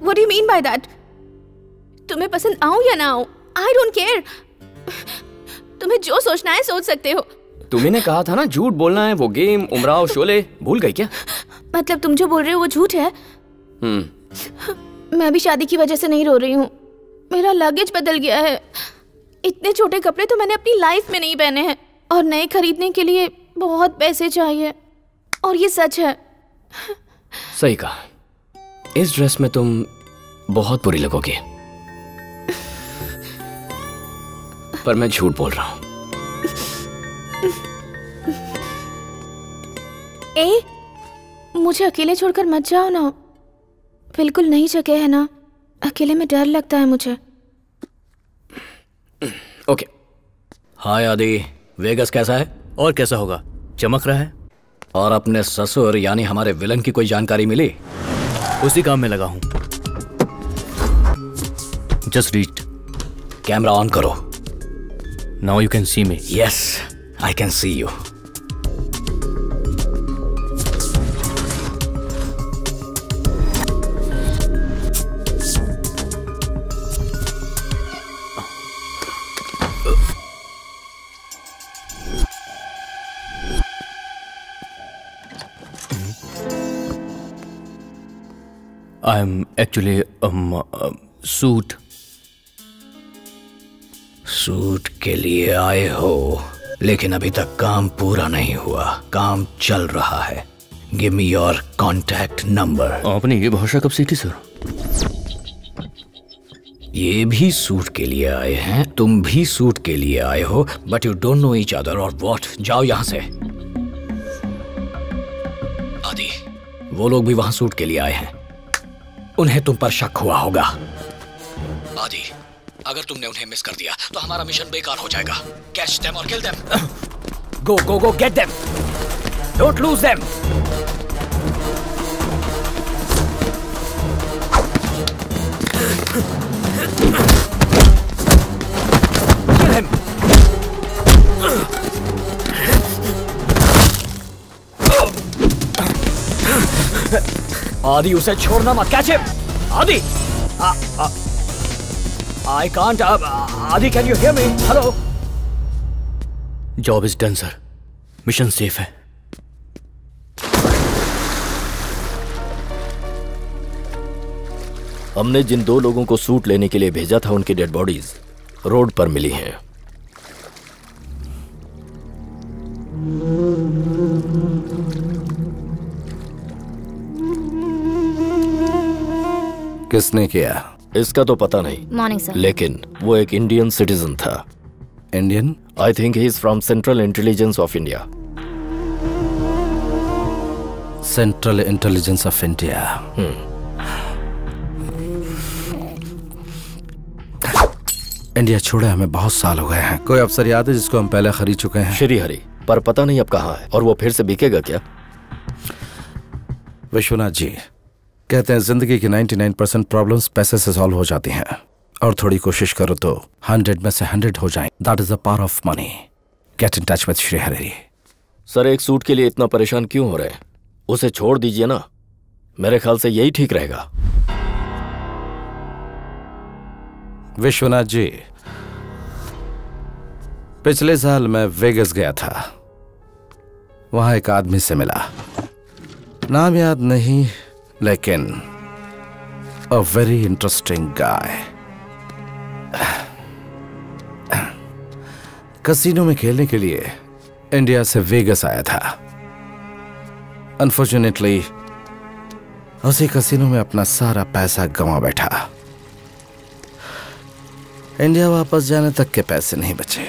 What do you mean by that? तुम्हें पसंद आऊं या ना आऊं, I don't care. तुम्हें जो सोचना है सोच सकते हो। तुमने कहा था ना झूठ बोलना है वो गेम, उमराव शोले, भूल गई क्या? मतलब तुम जो बोल रहे हो वो झूठ है? मैं भी शादी की वजह से नहीं रो रही हूँ, मेरा लगेज बदल गया है। इतने छोटे कपड़े तो मैंने अपनी लाइफ में नहीं पहने हैं और नए खरीदने के लिए बहुत पैसे चाहिए, और ये सच है। सही कहा, इस ड्रेस में तुम बहुत बुरी लगोगे, पर मैं झूठ बोल रहा हूं। ए, मुझे अकेले छोड़कर मत जाओ ना, बिल्कुल नई जगह है ना, अकेले में डर लगता है मुझे। ओके। हाय आदि, वेगस कैसा है? और कैसा होगा, चमक रहा है। और अपने ससुर यानी हमारे विलन की कोई जानकारी मिली? उसी काम में लगा हूं। जस्ट रीड, कैमरा ऑन करो। Now you can see me. Yes I can see you. I am actually suit के लिए आए हो, लेकिन अभी तक काम पूरा नहीं हुआ, काम चल रहा है। Give me your contact number. आपने ये भाषा कब सीखी सर? ये भी सूट के लिए आए हैं, तुम भी सूट के लिए आए हो, but you don't know each other और व्हाट। जाओ यहाँ से। आदि, वो लोग भी वहां सूट के लिए आए हैं, उन्हें तुम पर शक हुआ होगा। आदि, अगर तुमने उन्हें मिस कर दिया तो हमारा मिशन बेकार हो जाएगा। कैच देम और kill them. Go go go, get them, don't lose them. Adi, उसे छोड़ना मत। Catch him Adi. I can't. Adi, can you hear me? Hello. Job is done sir, mission safe है। हमने जिन दो लोगों को सूट लेने के लिए भेजा था उनकी डेड बॉडीज रोड पर मिली हैं। किसने किया इसका तो पता नहीं। Morning sir. लेकिन वो एक इंडियन सिटीजन था। Indian? I think he is from central intelligence of India. Central intelligence of India. India छोड़े हमें बहुत साल हो गए हैं। कोई अफसर याद है जिसको हम पहले खरीद चुके हैं? श्री हरि, पर पता नहीं अब कहाँ है और वो फिर से बिकेगा क्या? विश्वनाथ जी कहते हैं जिंदगी की 99% प्रॉब्लम्स पैसे से सॉल्व हो जाती हैं और थोड़ी कोशिश करो तो 100 में से 100 हो जाएं। That is the power of money. Get in touch with Shri Hari. Sir, एक सूट के लिए इतना परेशान क्यों हो रहे हैं? उसे छोड़ दीजिए ना, मेरे ख्याल से यही ठीक रहेगा। विश्वनाथ जी, पिछले साल मैं वेगस गया था, वहां एक आदमी से मिला, नाम याद नहीं, लेकिन a very interesting guy. Casino में खेलने के लिए इंडिया से वेगस आया था। अनफॉर्चुनेटली उसी कसिनो में अपना सारा पैसा गंवा बैठा। इंडिया वापस जाने तक के पैसे नहीं बचे।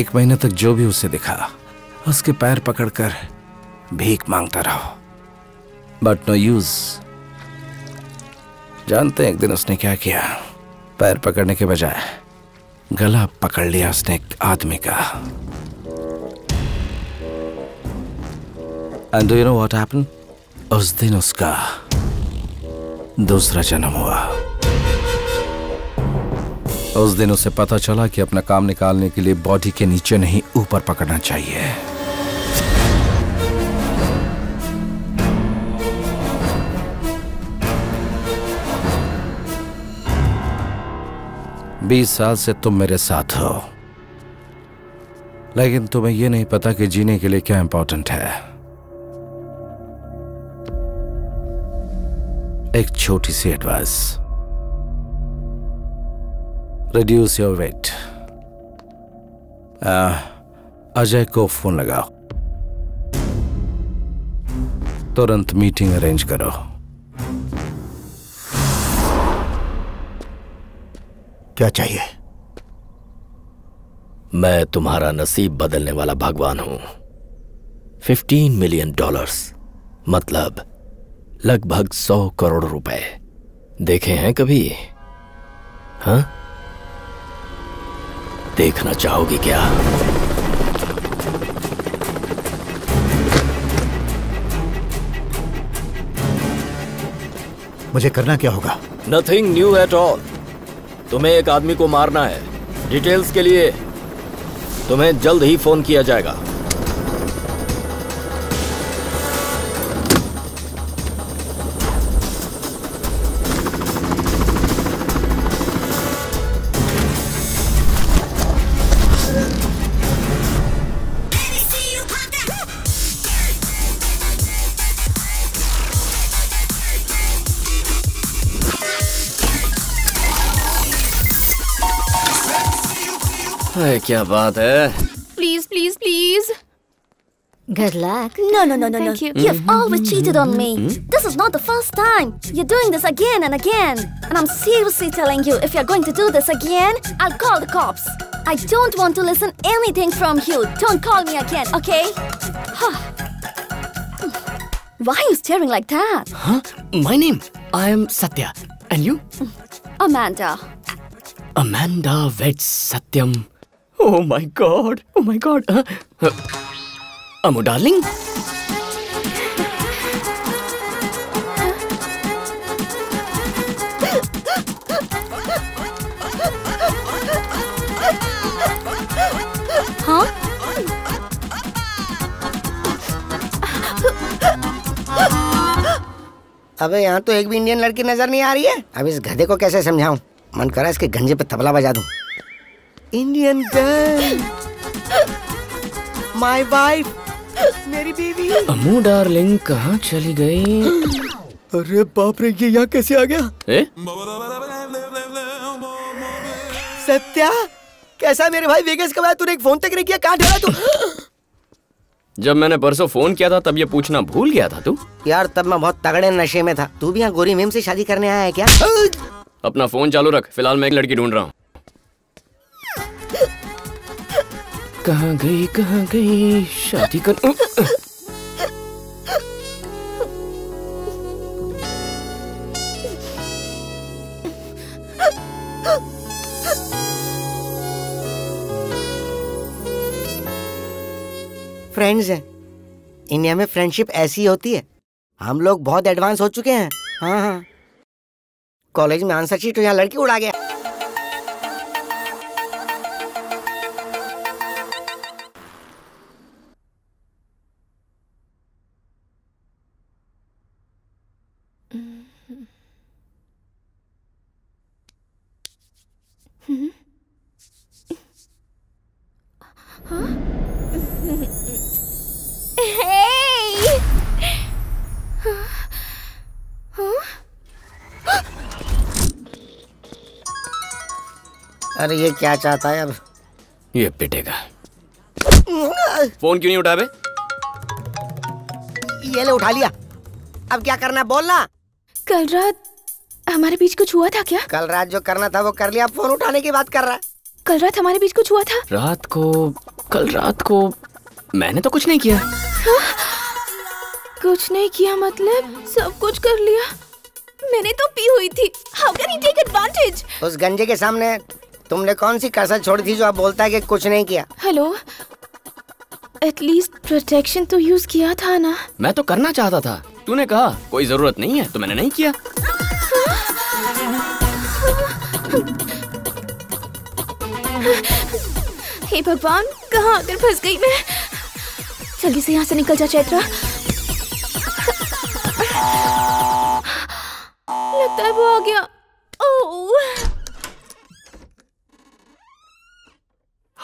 1 महीने तक जो भी उसे दिखा उसके पैर पकड़कर भीख मांगता रहो, बट नो यूज। जानते हैं एक दिन उसने क्या किया? पैर पकड़ने के बजाय गला पकड़ लिया उसने एक आदमी का। And do you know what happened? उस दिन उसका दूसरा जन्म हुआ। उस दिन उसे पता चला कि अपना काम निकालने के लिए बॉडी के नीचे नहीं ऊपर पकड़ना चाहिए। बीस साल से तुम मेरे साथ हो, लेकिन तुम्हें यह नहीं पता कि जीने के लिए क्या इंपॉर्टेंट है। एक छोटी सी advice, reduce your weight. Ajay को फोन लगाओ, तुरंत मीटिंग अरेंज करो। क्या चाहिए? मैं तुम्हारा नसीब बदलने वाला भगवान हूं। 15 मिलियन डॉलर्स, मतलब लगभग 100 करोड़ रुपए। देखे हैं कभी? हाँ, देखना चाहोगी क्या? मुझे करना क्या होगा? Nothing new at all. तुम्हें एक आदमी को मारना है। डिटेल्स के लिए तुम्हें जल्द ही फोन किया जाएगा। क्या बात है? Please please please. Good luck. No no no no no. You've always cheated on me. This is not the first time. You're doing this again and again. And I'm seriously telling you, if you're going to do this again, I'll call the cops. I don't want to listen anything from you. Don't call me again, okay? Why are you staring like that? Huh? My name. I am Satya. And you? Amanda. Amanda Vets Satyam. Oh my God! Oh my God! Amu darling, huh? अबे यहाँ तो एक भी Indian लड़की नजर नहीं आ रही है। अब इस गधे को कैसे समझाऊं? मन करा इसके गंजे पे तबला बजा दूं। इंडियन गर्ल, माय वाइफ, मेरी बीवी। अमू डार्लिंग कहाँ चली गई? अरे बाप रे, ये यहाँ कैसे आ गया? सत्या, कैसा मेरे भाई? वेगस कब आया? तूने एक फोन तक नहीं किया। कहाँ ठहरा तू? जब मैंने परसों फोन किया था तब ये पूछना भूल गया था तू। यार तब मैं बहुत तगड़े नशे में था। तू भी यहाँ गोरी मेम से शादी करने आया है क्या? अपना फोन चालू रख, फिलहाल मैं एक लड़की ढूंढ रहा हूँ। कहाँ गई कहाँ गई? शादी कर। फ्रेंड्स हैं इंडिया में। फ्रेंडशिप ऐसी होती है। हम लोग बहुत एडवांस हो चुके हैं। हाँ, कॉलेज में आंसर शीट तो यहाँ लड़की उड़ा गया। अरे ये क्या चाहता है अब? ये पिटेगा। फोन क्यों नहीं उठा बे? ये ले उठा लिया। अब क्या करना बोलना। कल रात हमारे बीच कुछ हुआ था क्या? कल रात जो करना था वो कर लिया, फोन उठाने की बात कर रहा है। कल रात हमारे बीच कुछ हुआ था? कल रात को मैंने तो कुछ नहीं किया। कुछ नहीं किया मतलब सब कुछ कर लिया। मैंने तो पी हुई थी। How can he take advantage? उस गंजे के सामने तुमने कौन सी कसर छोड़ी थी जो आप बोलता है कि कुछ नहीं किया? हेलो, एटलीस्ट प्रोटेक्शन तो यूज किया था ना। मैं तो करना चाहता था, तूने कहा कोई जरूरत नहीं है तो मैंने नहीं किया। हे भगवान, कहाँ आकर फंस गई मैं। जल्दी से यहाँ से निकल जा चैत्रा। लगता है वो आ गया।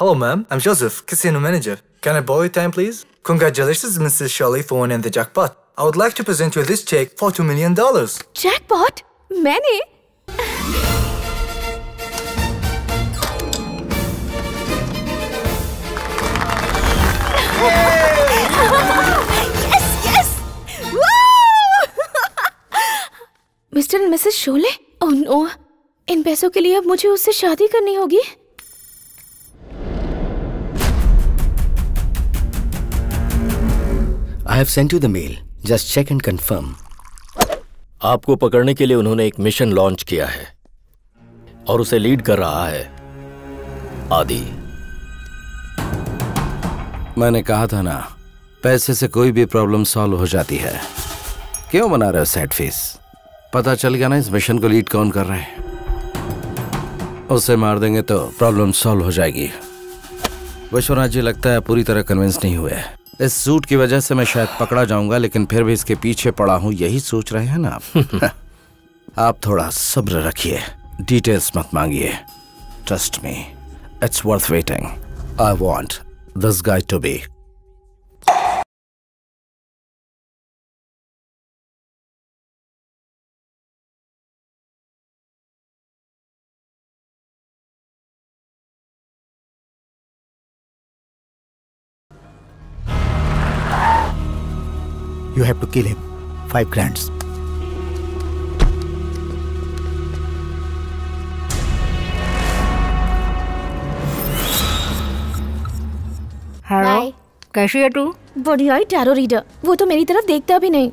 Hello ma'am, I'm Joseph, casino manager. Can I borrow your time please? Congratulations Mrs. Shole for winning the jackpot. I would like to present you this check for $2 million. Jackpot? मैंने? Yes, yes. Mr. and Mrs. Sholay? Oh no. इन पैसों के लिए अब मुझे उससे शादी करनी होगी। I have sent you the mail. Just check and confirm. आपको पकड़ने के लिए उन्होंने एक मिशन लॉन्च किया है और उसे लीड कर रहा है आदि। मैंने कहा था ना, पैसे से कोई भी प्रॉब्लम सॉल्व हो जाती है। क्यों बना रहे हो सैड फेस? पता चल गया ना इस मिशन को लीड कौन कर रहा है। उसे मार देंगे तो प्रॉब्लम सॉल्व हो जाएगी। विश्वनाथ जी लगता है पूरी तरह कन्विंस नहीं हुए। इस सूट की वजह से मैं शायद पकड़ा जाऊंगा, लेकिन फिर भी इसके पीछे पड़ा हूं, यही सोच रहे हैं ना आप। आप थोड़ा सब्र रखिए, डिटेल्स मत मांगिए। Trust me, it's worth waiting. I want this guy to be you have to kill him 5 grands. Hello, कैसी है तू? बढ़िया ही टैरो रीडर। वो तो मेरी तरफ देखता भी नहीं।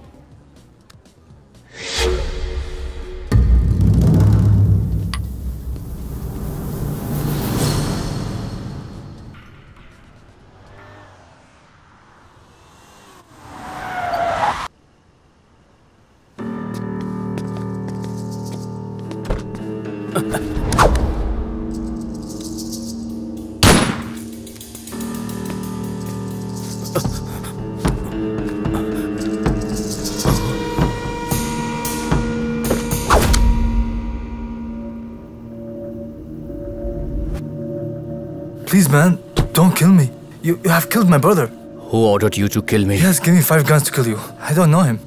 Please man, don't kill me. You have killed my brother. Who ordered you to kill me? Yes, give me 5 guns to kill you. I don't know him.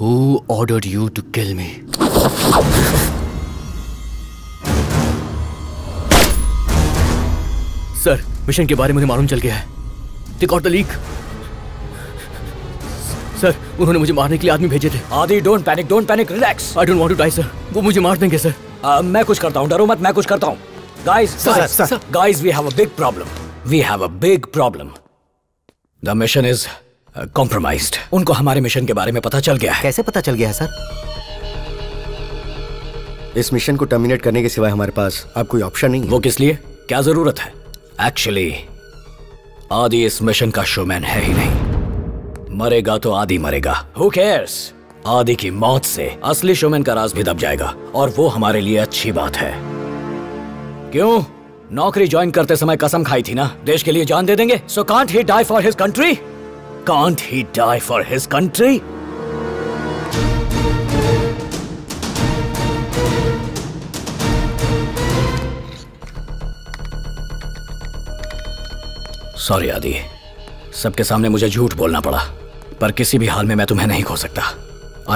Who ordered you to kill me? Sir, mission के बारे में मुझे मालूम चल गया है. They got the leak. Sir, उन्होंने मुझे मारने के लिए आदमी भेजे थे. आदि, don't panic, relax. I don't want to die, sir. वो मुझे मार देंगे sir. मैं कुछ करता हूँ, डरो मत, मैं कुछ करता हूँ. Guys, we have a big problem. The mission is compromised. उनको हमारे मिशन के बारे में पता चल गया है। कैसे पता चल गया है सर? इस मिशन को टर्मिनेट करने के सिवाय हमारे पास अब कोई ऑप्शन नहीं है। वो किस लिए? क्या जरूरत है? Actually, आदि इस मिशन का शोमैन है ही नहीं। मरेगा तो आदि मरेगा। Who cares? आदि की मौत से असली शोमैन का राज भी दब जाएगा और वो हमारे लिए अच्छी बात है। क्यों? नौकरी ज्वाइन करते समय कसम खाई थी ना, देश के लिए जान दे देंगे। So can't he die for his country? Sorry आदि, सबके सामने मुझे झूठ बोलना पड़ा, पर किसी भी हाल में मैं तुम्हें नहीं खो सकता।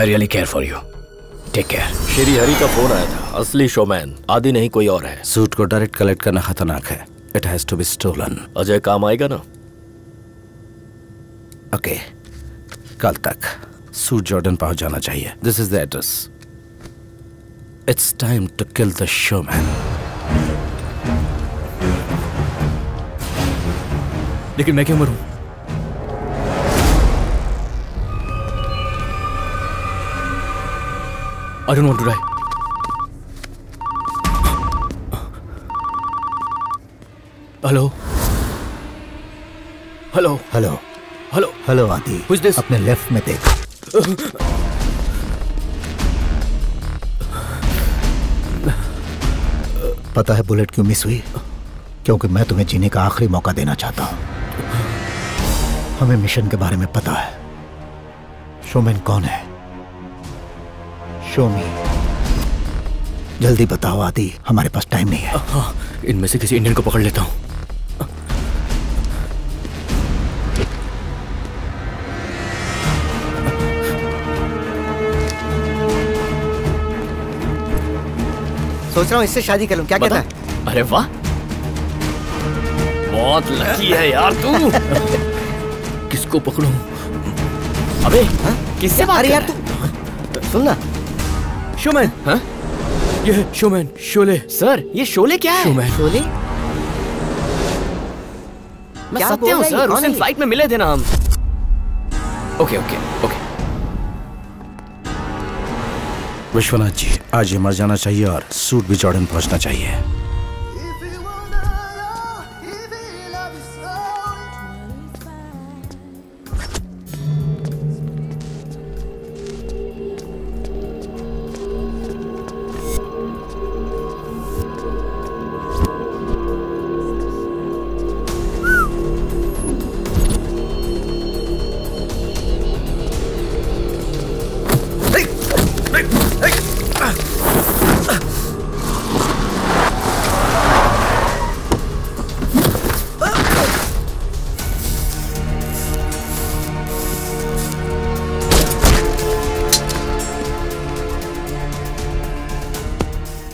I really care for you. Take care. Shri Hari का फोन आया था, असली शोमैन आदि नहीं कोई और है। सूट को डायरेक्ट कलेक्ट करना खतरनाक है। It has to be stolen. Ajay काम आएगा ना? ओके, कल तक सूट जॉर्डन पहुंच जाना चाहिए. This is the address. It's time to kill the showman. लेकिन मैं क्यों मरूं? I don't want to die. Hello hello hello hello hello Adi, अपने लेफ्ट में देख. पता है बुलेट क्यों मिस हुई? क्योंकि मैं तुम्हें जीने का आखिरी मौका देना चाहता हूं. हमें मिशन के बारे में पता है. शोमैन कौन है? शोमी, जल्दी बताओ आदि, हमारे पास टाइम नहीं है. हाँ, इनमें से किसी इंडियन को पकड़ लेता हूं. सोच रहा हूँ इससे शादी कर लूं, क्या कहता है? अरे वाह, बहुत लकी है यार तू. किसको पकड़ूं? अबे किससे बात यार तू? सुन ना शोमैन. हाँ, ये शोमैन शोले. सर ये शोले क्या है? शोमैन शोले. मैं सत्या हूँ सर, उस दिन फ्लाइट में मिले थे ना हम. Okay okay okay. Vishwanath ji, आज ये मर जाना चाहिए और सूट भी जॉर्डन पहुंचना चाहिए.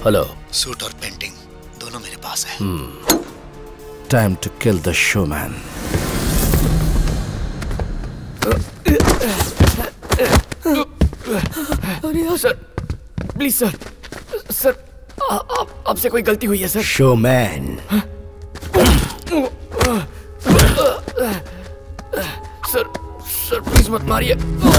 हेलो. सूट और पेंटिंग दोनों मेरे पास है. Time to kill the showman. अरे सर, प्लीज सर, सर आपसे कोई गलती हुई है sir. Showman. Sir sir please मत मारिए.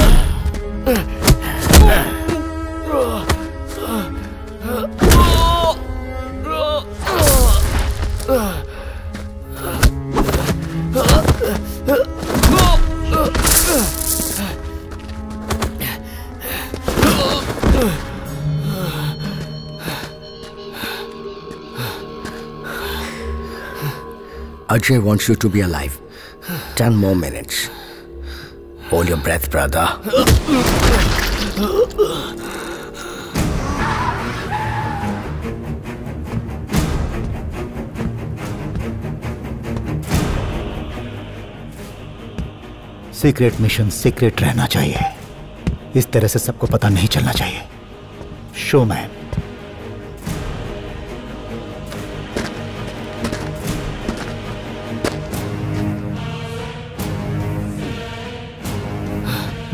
Ajay wants you to be alive. 10 more minutes. Hold your breath, brother. Secret mission secret रहना चाहिए. इस तरह से सबको पता नहीं चलना चाहिए. शोमैन.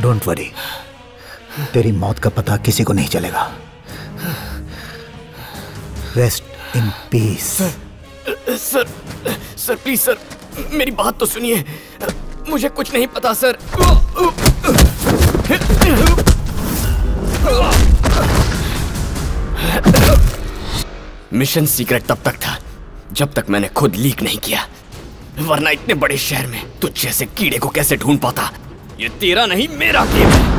डोंट वरी, तेरी मौत का पता किसी को नहीं चलेगा. Rest in peace. Sir sir please sir, मेरी बात तो सुनिए. मुझे कुछ नहीं पता सर. मिशन सीक्रेट तब तक था जब तक मैंने खुद लीक नहीं किया, वरना इतने बड़े शहर में तुझ जैसे कीड़े को कैसे ढूंढ पाता. ये तेरा नहीं मेरा गेम है.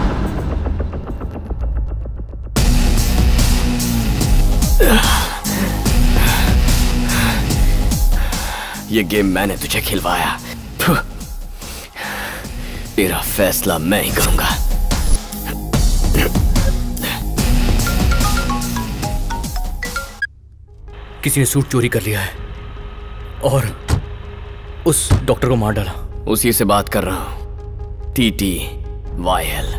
ये गेम मैंने तुझे खिलवाया, तेरा फैसला मैं ही करूंगा. किसी ने सूट चोरी कर लिया है और उस डॉक्टर को मार डाला. उसी से बात कर रहा हूं. TTYL.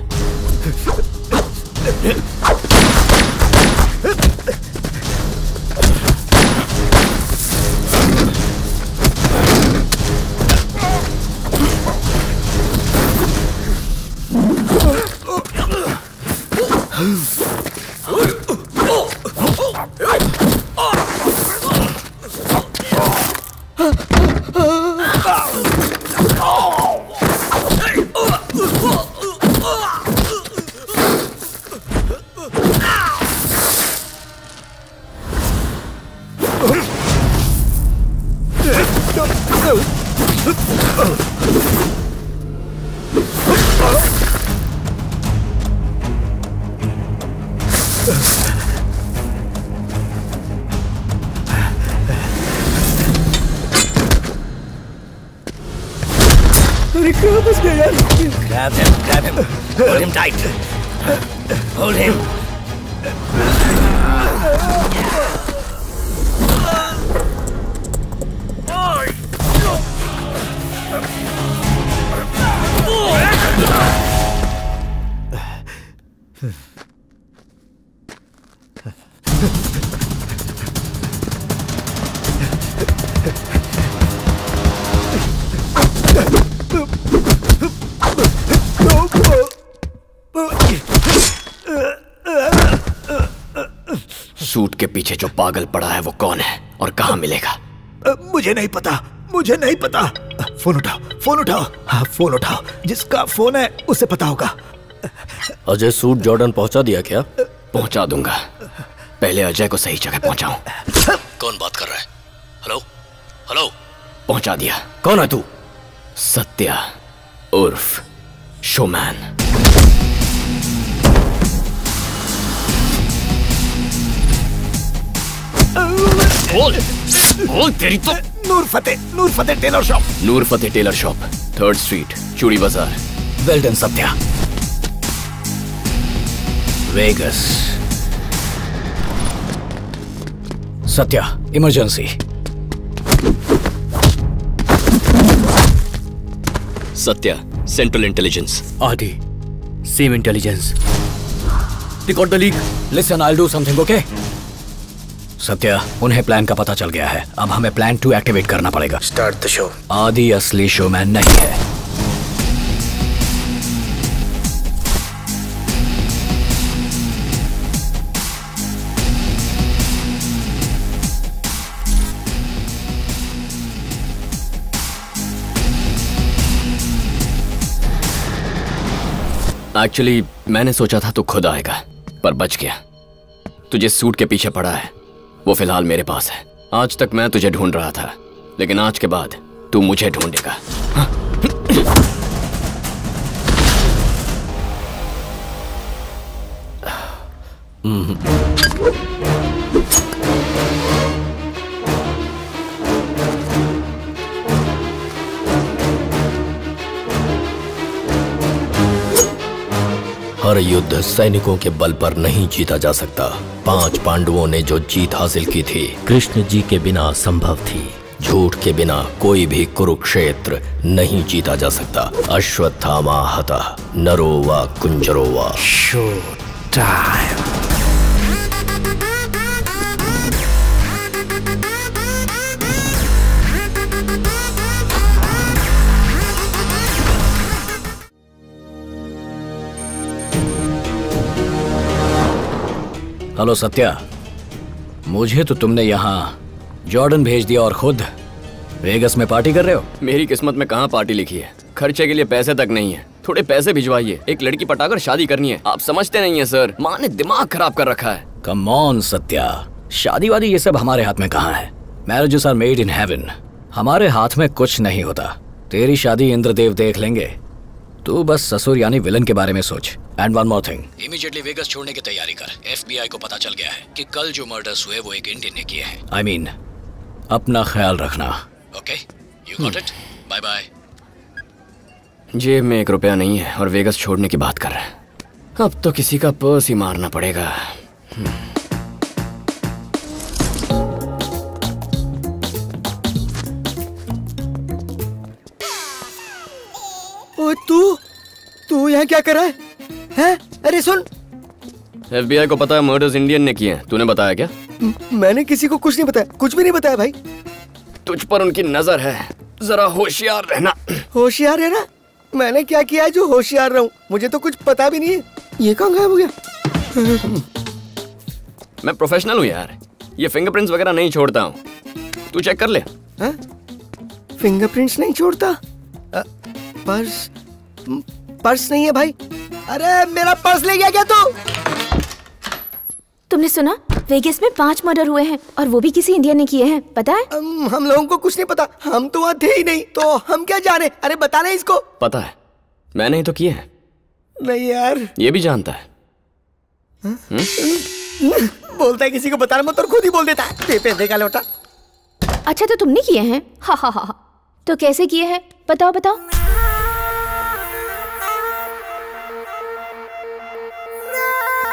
सूट के पीछे जो पागल पड़ा है वो कौन है और कहाँ मिलेगा? मुझे नहीं पता, मुझे नहीं पता। फोन उठाओ, फोन उठाओ। हाँ, फोन उठाओ। जिसका फोन है उसे पता होगा। अजय, सूट जॉर्डन पहुंचा दिया क्या? पहुंचा दूंगा, पहले अजय को सही जगह पहुंचाऊं। कौन बात कर रहा है? Hello hello. पहुंचा दिया। कौन है तू? सत्या उर्फ शोमैन। बोल, बोल तेरी तो। Noor Fateh, Noor Fateh tailor shop. Noor Fateh tailor shop, 3rd street, Chudi Bazaar. Well done Satya. Vegas. Satya, emergency. Satya, central intelligence. Adi, same intelligence. Record the leak. Listen, I will do something, okay? Satya, उन्हें प्लान का पता चल गया है, अब हमें प्लान 2 एक्टिवेट करना पड़ेगा। Start the show. आदि असली शोमैन नहीं है। एक्चुअली मैंने सोचा था तू खुद आएगा, पर बच गया। तुझे सूट के पीछे पड़ा है वो फिलहाल मेरे पास है। आज तक मैं तुझे ढूंढ रहा था, लेकिन आज के बाद तू मुझे ढूंढेगा। हर युद्ध सैनिकों के बल पर नहीं जीता जा सकता। 5 पांडवों ने जो जीत हासिल की थी, कृष्ण जी के बिना संभव थी। झूठ के बिना कोई भी कुरुक्षेत्र नहीं जीता जा सकता। अश्वत्थामा हता, नरो वा कुंजरो वा। Show time. हेलो सत्या, मुझे तो तुमने यहाँ जॉर्डन भेज दिया और खुद वेगस में पार्टी कर रहे हो। मेरी किस्मत में कहाँ पार्टी लिखी है? खर्चे के लिए पैसे तक नहीं है। थोड़े पैसे भिजवाइए, एक लड़की पटाकर शादी करनी है। आप समझते नहीं है सर, माँ ने दिमाग खराब कर रखा है। कम ऑन सत्या, शादी वादी ये सब हमारे हाथ में कहाँ है? Marriages are made in heaven, हमारे हाथ में कुछ नहीं होता। तेरी शादी इंद्रदेव देख लेंगे, तू बस ससुर यानी विलन के बारे में सोच। And one more thing, immediately Vegas छोड़ने की तैयारी कर। एफबीआई को पता चल गया है कि कल जो मर्डर्स हुए वो एक इंडियन ने किए हैं। आई मीन, अपना ख्याल रखना। Okay, you got it, bye bye. जेब में 1 रुपया नहीं है और वेगस छोड़ने की बात कर रहा है। अब तो किसी का पर्स ही मारना पड़ेगा। तू यहाँ क्या कर रहा है? हैं? अरे सुन, एफबीआई को पता है मर्डर्स इंडियन ने किए हैं। तूने बताया क्या? मैंने किसी को कुछ नहीं बताया, कुछ भी नहीं बताया भाई। तुझ पर उनकी नजर है, जरा होशियार रहना। होशियार है ना? मैंने क्या किया है जो होशियार रहूं? मुझे तो कुछ पता भी नहीं है। ये कौन गायब हो गया? मैं प्रोफेशनल हूँ यार, ये फिंगरप्रिंट्स वगैरह नहीं छोड़ता हूँ, तू चेक कर ले। फिंगरप्रिंट्स नहीं छोड़ता। पर्स नहीं है भाई। अरे मेरा पर्स ले गया क्या तू? तुमने सुना वेगास में 5 मर्डर हुए हैं और वो भी किसी इंडियन ने किए हैं, पता है? हम लोगों को कुछ नहीं पता, हम तो वहाँ थे ही नहीं, तो हम क्या जाने। अरे बता ना इसको। पता है, मैंने ही तो किए हैं। नहीं यार, ये भी जानता है। बोलता है किसी को बताना मत और खुद ही बोल देता है। पैसे का लोटा। अच्छा तो तुमने किए हैं? हाँ हाँ हाँ। तो कैसे किए हैं बताओ बताओ।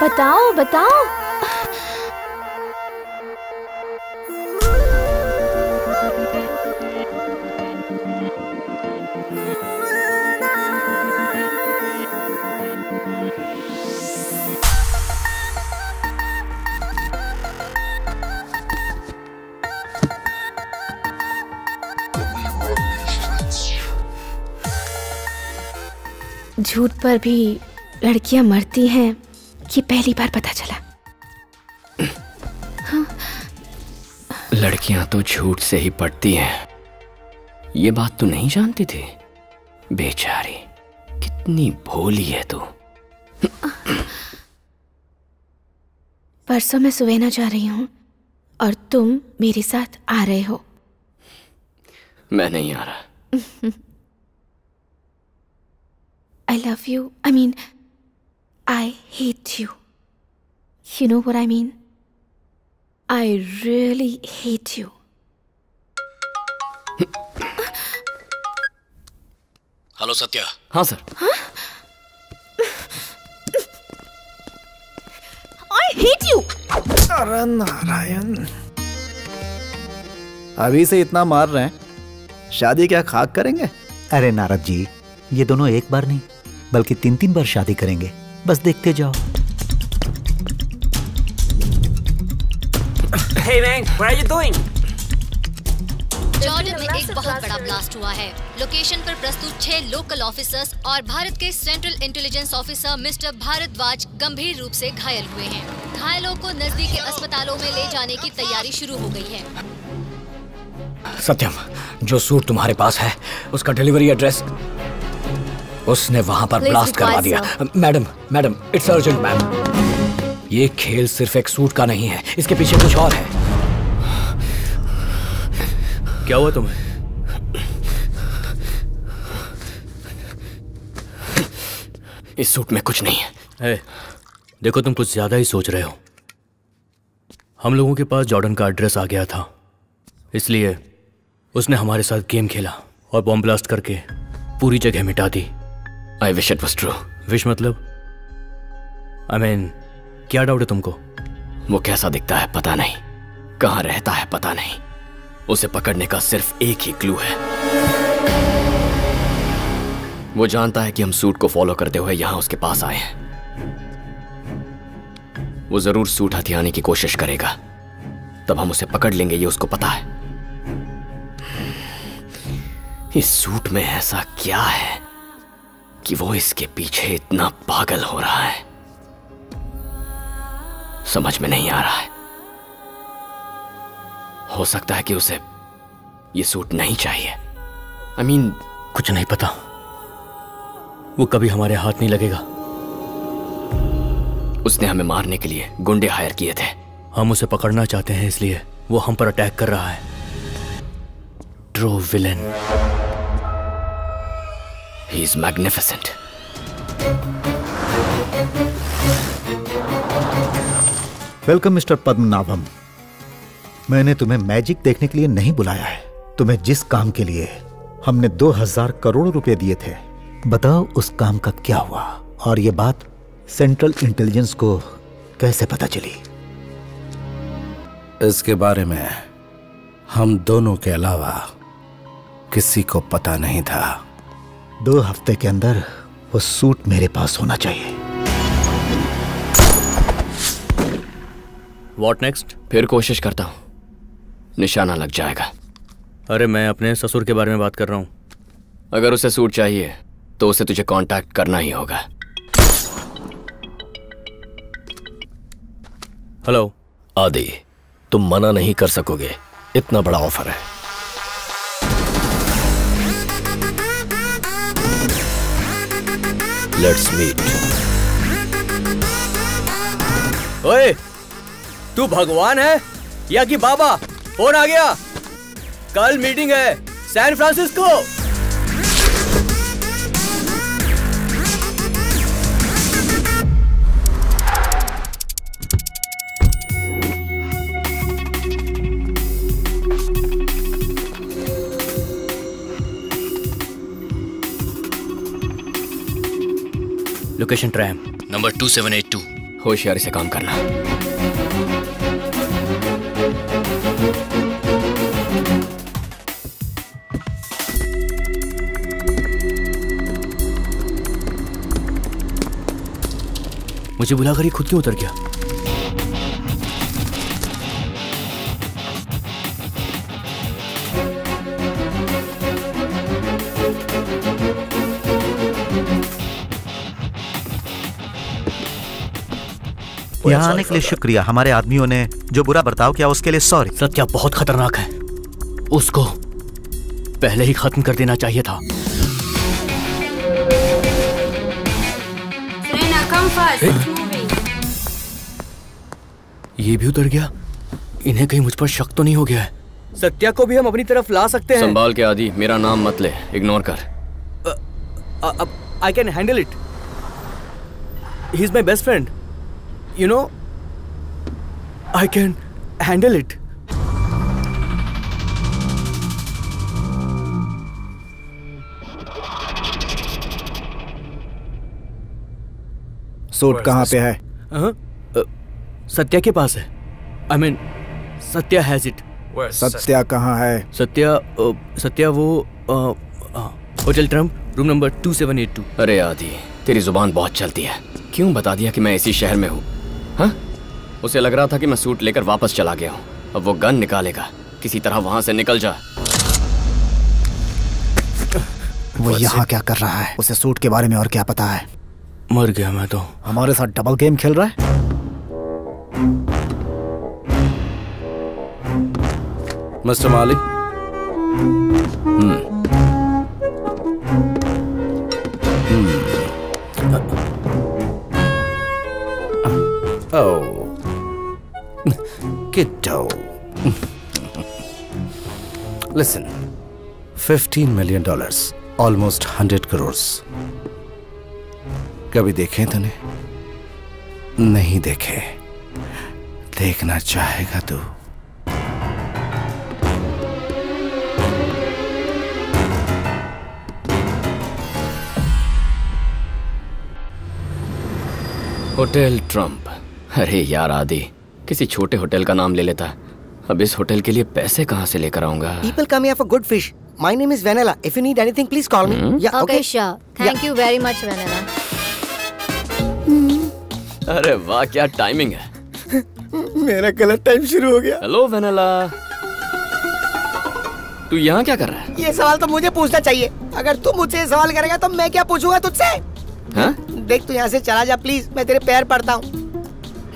बताओ बताओ। झूठ पर भी लड़कियां मरती हैं, ये पहली बार पता चला। हाँ। लड़कियां तो झूठ से ही पड़ती हैं, ये बात तू नहीं जानती थी? बेचारी, कितनी भोली है तू। परसों मैं सुवेना जा रही हूँ और तुम मेरे साथ आ रहे हो। मैं नहीं आ रहा। I love you. I mean, I hate you. You know what I mean? I really hate you. Hello, Satya. हाँ सर। I hate you. अरे नारायण, अभी से इतना मार रहे हैं, शादी क्या खाक करेंगे? अरे नारद जी, ये दोनों एक बार नहीं बल्कि 3-3 बार शादी करेंगे, बस देखते जाओ। Hey man, what are you doing? Jordan में एक बहुत बड़ा ब्लास्ट हुआ है। लोकेशन पर प्रस्तुत 6 लोकल ऑफिसर्स और भारत के central intelligence officer mister Bhardwaj गंभीर रूप से घायल हुए हैं। घायलों को नजदीक के अस्पतालों में ले जाने की तैयारी शुरू हो गई है। सत्यम, जो सूट तुम्हारे पास है उसका डिलीवरी एड्रेस उसने वहां पर ब्लास्ट करवा दिया। Madam madam, it's urgent ma'am. ये खेल सिर्फ एक सूट का नहीं है, इसके पीछे कुछ और है। क्या हुआ तुम्हें? इस सूट में कुछ नहीं है। देखो, तुम कुछ ज्यादा ही सोच रहे हो। हम लोगों के पास जॉर्डन का एड्रेस आ गया था, इसलिए उसने हमारे साथ गेम खेला और बॉम्ब ब्लास्ट करके पूरी जगह मिटा दी। I wish it was true. Wish मतलब? आई मीन, क्या डाउट है तुमको? वो कैसा दिखता है पता नहीं, कहाँ रहता है पता नहीं, उसे पकड़ने का सिर्फ एक ही क्लू है। वो जानता है कि हम सूट को फॉलो करते हुए यहां उसके पास आए हैं। वो जरूर सूट हथियाने की कोशिश करेगा, तब हम उसे पकड़ लेंगे, ये उसको पता है। इस सूट में ऐसा क्या है कि वो इसके पीछे इतना पागल हो रहा है, समझ में नहीं आ रहा है। हो सकता है कि उसे ये सूट नहीं चाहिए। आई मीन, कुछ नहीं पता, वो कभी हमारे हाथ नहीं लगेगा। उसने हमें मारने के लिए गुंडे हायर किए थे। हम उसे पकड़ना चाहते हैं, इसलिए वो हम पर अटैक कर रहा है। True villain. He is magnificent. Welcome, Mr. Padmanabham. मैंने तुम्हें मैजिक देखने के लिए नहीं बुलाया है। तुम्हें जिस काम के लिए हमने 2000 करोड़ रुपए दिए थे, बताओ उस काम का क्या हुआ और ये बात सेंट्रल इंटेलिजेंस को कैसे पता चली? इसके बारे में हम दोनों के अलावा किसी को पता नहीं था। 2 हफ्ते के अंदर वो सूट मेरे पास होना चाहिए। What next? फिर कोशिश करता हूँ, निशाना लग जाएगा। अरे मैं अपने ससुर के बारे में बात कर रहा हूँ। अगर उसे सूट चाहिए तो उसे तुझे कांटेक्ट करना ही होगा। हेलो आदि, तुम मना नहीं कर सकोगे, इतना बड़ा ऑफर है। Let's meet. ओए, तू भगवान है या कि बाबा? फोन आ गया, कल मीटिंग है San Francisco. Location tram number 2782। होशियारी से काम करना। मुझे बुलाकर ही खुद क्यों उतर गया? यहाँ आने के लिए शुक्रिया। हमारे आदमियों ने जो बुरा बर्ताव किया उसके लिए सॉरी। सत्या बहुत खतरनाक है, उसको पहले ही खत्म कर देना चाहिए था। ये भी उतर गया, इन्हें कहीं मुझ पर शक तो नहीं हो गया है? सत्या को भी हम अपनी तरफ ला सकते हैं। संभाल के आदि, मेरा नाम मत ले, इग्नोर कर। I can handle it, he is my best friend. You know, I can handle it. Suit कहाँ पे है? सत्या के पास है। I mean, Satya has it. Satya कहाँ है? सत्या वो होटल ट्रम्प, रूम नंबर 2782। अरे आदि, तेरी जुबान बहुत चलती है। क्यों बता दिया कि मैं इसी शहर में हूँ? हाँ? उसे लग रहा था कि मैं सूट लेकर वापस चला गया हूँ। अब वो गन निकालेगा, किसी तरह वहाँ से निकल जा। वो यहाँ क्या कर रहा है? उसे सूट के बारे में और क्या पता है? मर गया मैं तो। हमारे साथ डबल गेम खेल रहा है। मिस्टर मालिक। Oh, kiddo. Listen, $15 million, almost 100 crores. कभी देखे तूने? नहीं देखे, देखना चाहेगा तू? Hotel Trump. अरे यार आदि, किसी छोटे होटल का नाम ले लेता। अब इस होटल के लिए पैसे कहाँ से लेकर आऊंगा? People come here for good fish. My name is Vanilla. If you need anything, please call me. Yeah, okay, sure. Thank you very much, Vanilla. अरे वाह, क्या टाइमिंग है। मेरा गलत टाइम शुरू हो गया। हेलो Vanilla, तू यहाँ क्या कर रहा है? ये सवाल तो मुझे पूछना चाहिए। अगर तू मुझसे सवाल करेगा तो मैं क्या पूछूंगा तुझसे? देख, तू यहाँ से चला जा प्लीज, मैं तेरे पैर पड़ता हूँ।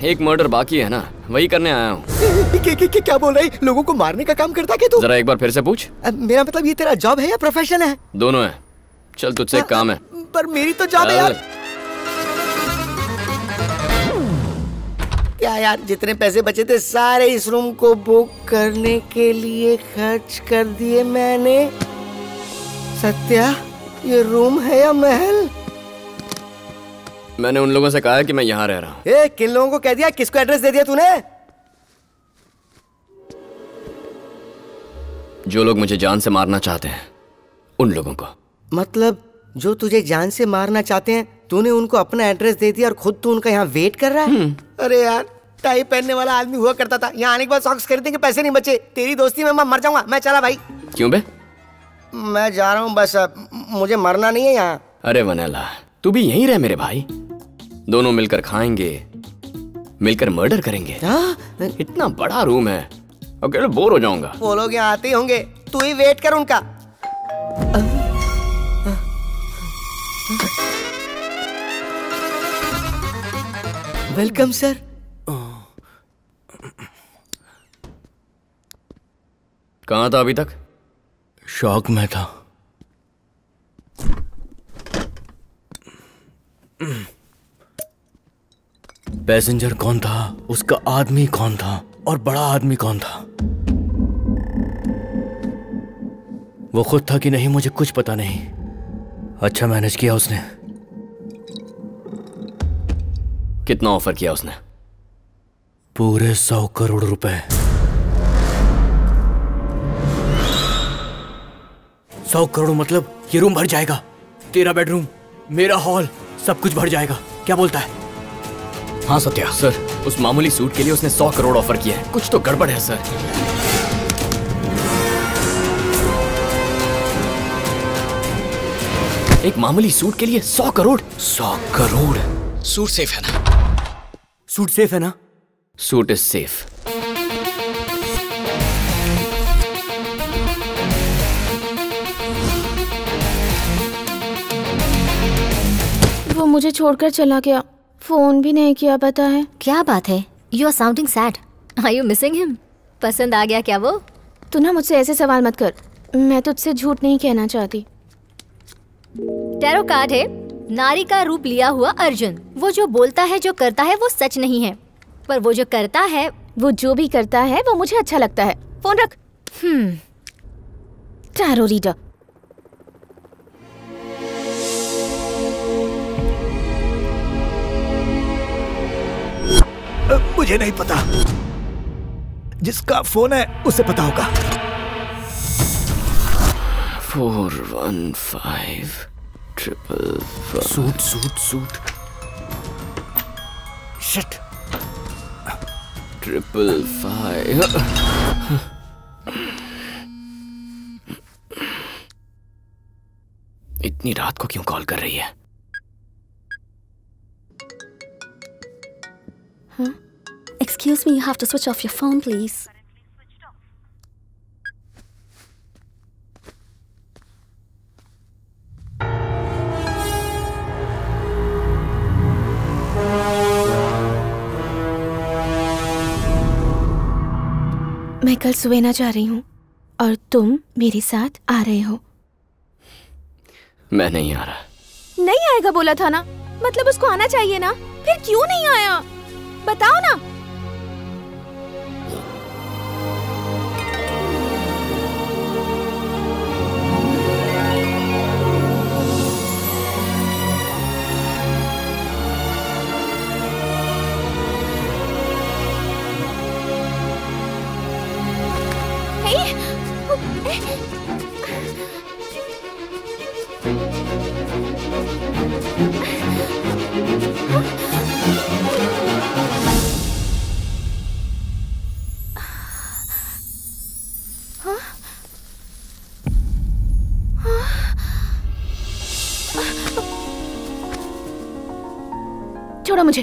एक मर्डर बाकी है ना, वही करने आया हूँ। क्या बोल रही? लोगों को मारने का काम करता क्या तू? जरा एक बार फिर से पूछ। मेरा मतलब ये तेरा जॉब है या प्रोफेशन है? दोनों है। चल तुझसे एक काम है। पर मेरी तो जॉब है यार। क्या यार, जितने पैसे बचे थे सारे इस रूम को बुक करने के लिए खर्च कर दिए मैंने। सत्या, ये रूम है या महल? मैंने उन लोगों से कहा है कि मैं यहाँ रह रहा हूँ। ए, किन लोगों को कह दिया? किसको एड्रेस दे दिया तूने? जो लोग मुझे जान से मारना चाहते हैं, उन लोगों को। मतलब जो तुझे जान से मारना चाहते हैं, तूने उनको अपना एड्रेस दे दिया और खुद तू उनका यहाँ वेट कर रहा है? अरे यार, टाई पहनने वाला आदमी हुआ करता था, यहाँ आने के बाद सॉक्स खरीदने के पैसे नहीं बचे। तेरी दोस्ती में मैं मर जाऊंगा। मैं चला भाई। क्यों बे? मैं जा रहा हूँ बस, मुझे मरना नहीं है यहाँ। अरे वनेला, तू भी यहीं रह मेरे भाई, दोनों मिलकर खाएंगे, मिलकर मर्डर करेंगे। इतना बड़ा रूम है, अकेले बोर हो जाऊंगा। वो लोग यहाँ आते होंगे, तू ही वेट कर उनका। Welcome sir. कहाँ था अभी तक? शौक में था। पैसेंजर कौन था, उसका आदमी कौन था और बड़ा आदमी कौन था। वो खुद था कि नहीं मुझे कुछ पता नहीं। अच्छा मैनेज किया उसने। कितना ऑफर किया उसने? पूरे 100 करोड़ रुपए। 100 करोड़ मतलब ये रूम भर जाएगा, तेरा बेडरूम, मेरा हॉल, सब कुछ भर जाएगा। क्या बोलता है? हाँ सत्या सर, उस मामूली सूट के लिए उसने 100 करोड़ ऑफर किया है। कुछ तो गड़बड़ है सर। एक मामूली सूट के लिए 100 करोड़? 100 करोड़। सूट सेफ है ना? सूट सेफ है ना? Suit is safe. वो मुझे छोड़कर चला गया, फोन भी नहीं किया। पता है क्या बात है? You are sounding sad. Are you missing him? पसंद आ गया क्या वो? तू ना मुझसे ऐसे सवाल मत कर, मैं तुझसे झूठ नहीं कहना चाहती। टैरो कार्ड है, नारी का रूप लिया हुआ अर्जुन। वो जो बोलता है जो करता है वो सच नहीं है, पर वो जो करता है, वो जो भी करता है वो मुझे अच्छा लगता है। फोन रख। Tarot reader. मुझे नहीं पता, जिसका फोन है उसे पता होगा। 415 555। Suit suit suit. शिट। 555। इतनी रात को क्यों कॉल कर रही है? Huh? Excuse me, you have to switch off your phone, please. मैं कल सुबह ना जा रही हूँ और तुम मेरे साथ आ रहे हो। मैं नहीं आ रहा। नहीं आएगा बोला था ना, मतलब उसको आना चाहिए ना, फिर क्यों नहीं आया? बताओ ना। मुझे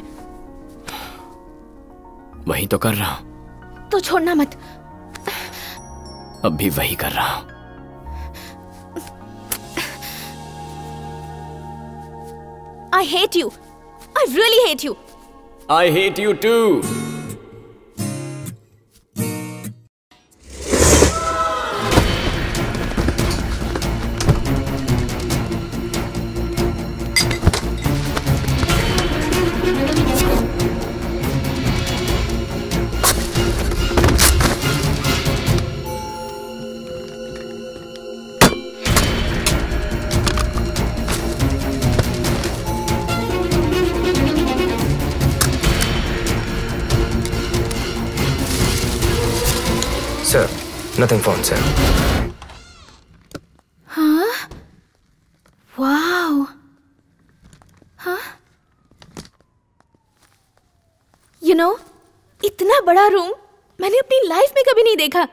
वही तो कर रहा हूं। तो छोड़ना मत। अब भी वही कर रहा हूं। I hate you. I really hate you. I hate you too. Nothing phone, sir. Huh? Wow. Huh? You know, इतना बड़ा रूम मैंने अपनी लाइफ में कभी नहीं देखा।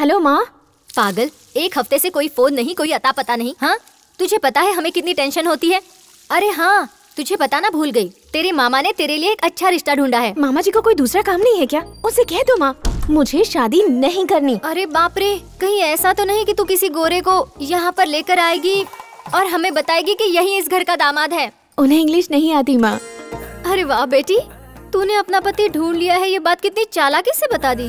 हेलो माँ। पागल, एक हफ्ते से कोई फोन नहीं, कोई अता पता नहीं। हाँ, तुझे पता है हमें कितनी टेंशन होती है? अरे हाँ, तुझे बताना भूल गई, तेरे मामा ने तेरे लिए एक अच्छा रिश्ता ढूंढा है। मामा जी को कोई दूसरा काम नहीं है क्या? उसे कह दो माँ, मुझे शादी नहीं करनी। अरे बाप रे, कहीं ऐसा तो नहीं कि तू किसी गोरे को यहाँ पर लेकर आएगी और हमें बताएगी कि यही इस घर का दामाद है। उन्हें इंग्लिश नहीं आती माँ। अरे वाह बेटी, तूने अपना पति ढूंढ लिया है, ये बात कितनी चालाकी से बता दी।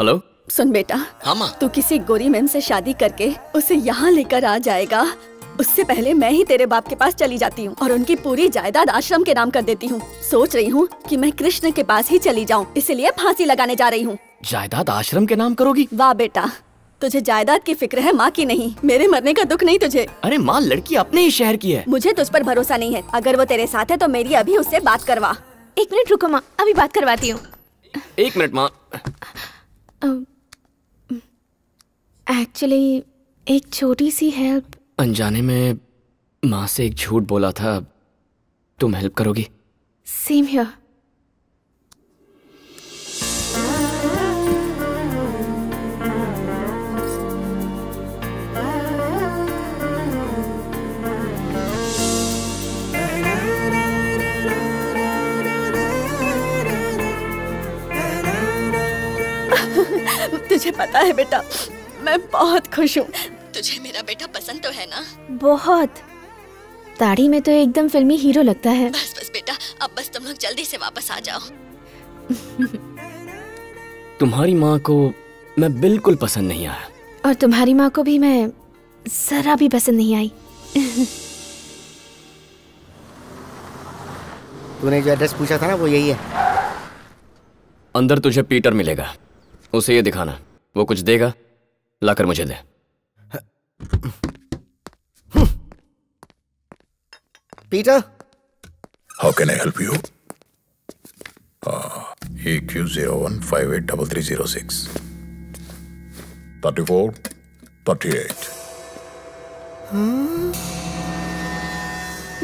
हेलो, सुन बेटा। हाँ माँ। तू किसी गोरी मैम से शादी करके उसे यहाँ लेकर आ जाएगा, उससे पहले मैं ही तेरे बाप के पास चली जाती हूँ और उनकी पूरी जायदाद आश्रम के नाम कर देती हूँ। सोच रही हूँ कि मैं कृष्ण के पास ही चली जाऊँ, इसलिए फांसी लगाने जा रही हूँ। जायदाद आश्रम के नाम करोगी? वाह बेटा, तुझे जायदाद की फिक्र है, माँ की नहीं। मेरे मरने का दुख नहीं तुझे। अरे माँ, लड़की अपने ही शहर की है। मुझे तुझ पर भरोसा नहीं है। अगर वो तेरे साथ है तो मेरी अभी उससे बात करवा। एक मिनट रुको माँ, अभी बात करवाती हूँ। एक मिनट माँ। एक्चुअली एक छोटी सी हेल्प। अनजाने में माँ से एक झूठ बोला था, तुम हेल्प करोगी? Same here. तुझे पता है बेटा, मैं बहुत खुश हूँ। तुझे मेरा बेटा पसंद तो है ना? बहुत। दाढ़ी में तो एकदम फिल्मी हीरो लगता है। बस बस बेटा, अब बस तुम लोग जल्दी से वापस आ जाओ। तुम्हारी माँ को मैं बिल्कुल पसंद नहीं आया। और तुम्हारी माँ को भी मैं जरा भी पसंद नहीं आई। तूने जो एड्रेस पूछा था ना, वो यही है। अंदर तुझे पीटर मिलेगा, उसे ये दिखाना। वो कुछ देगा, लाकर मुझे दे। Peter, how can I help you? EQ01583306 3438।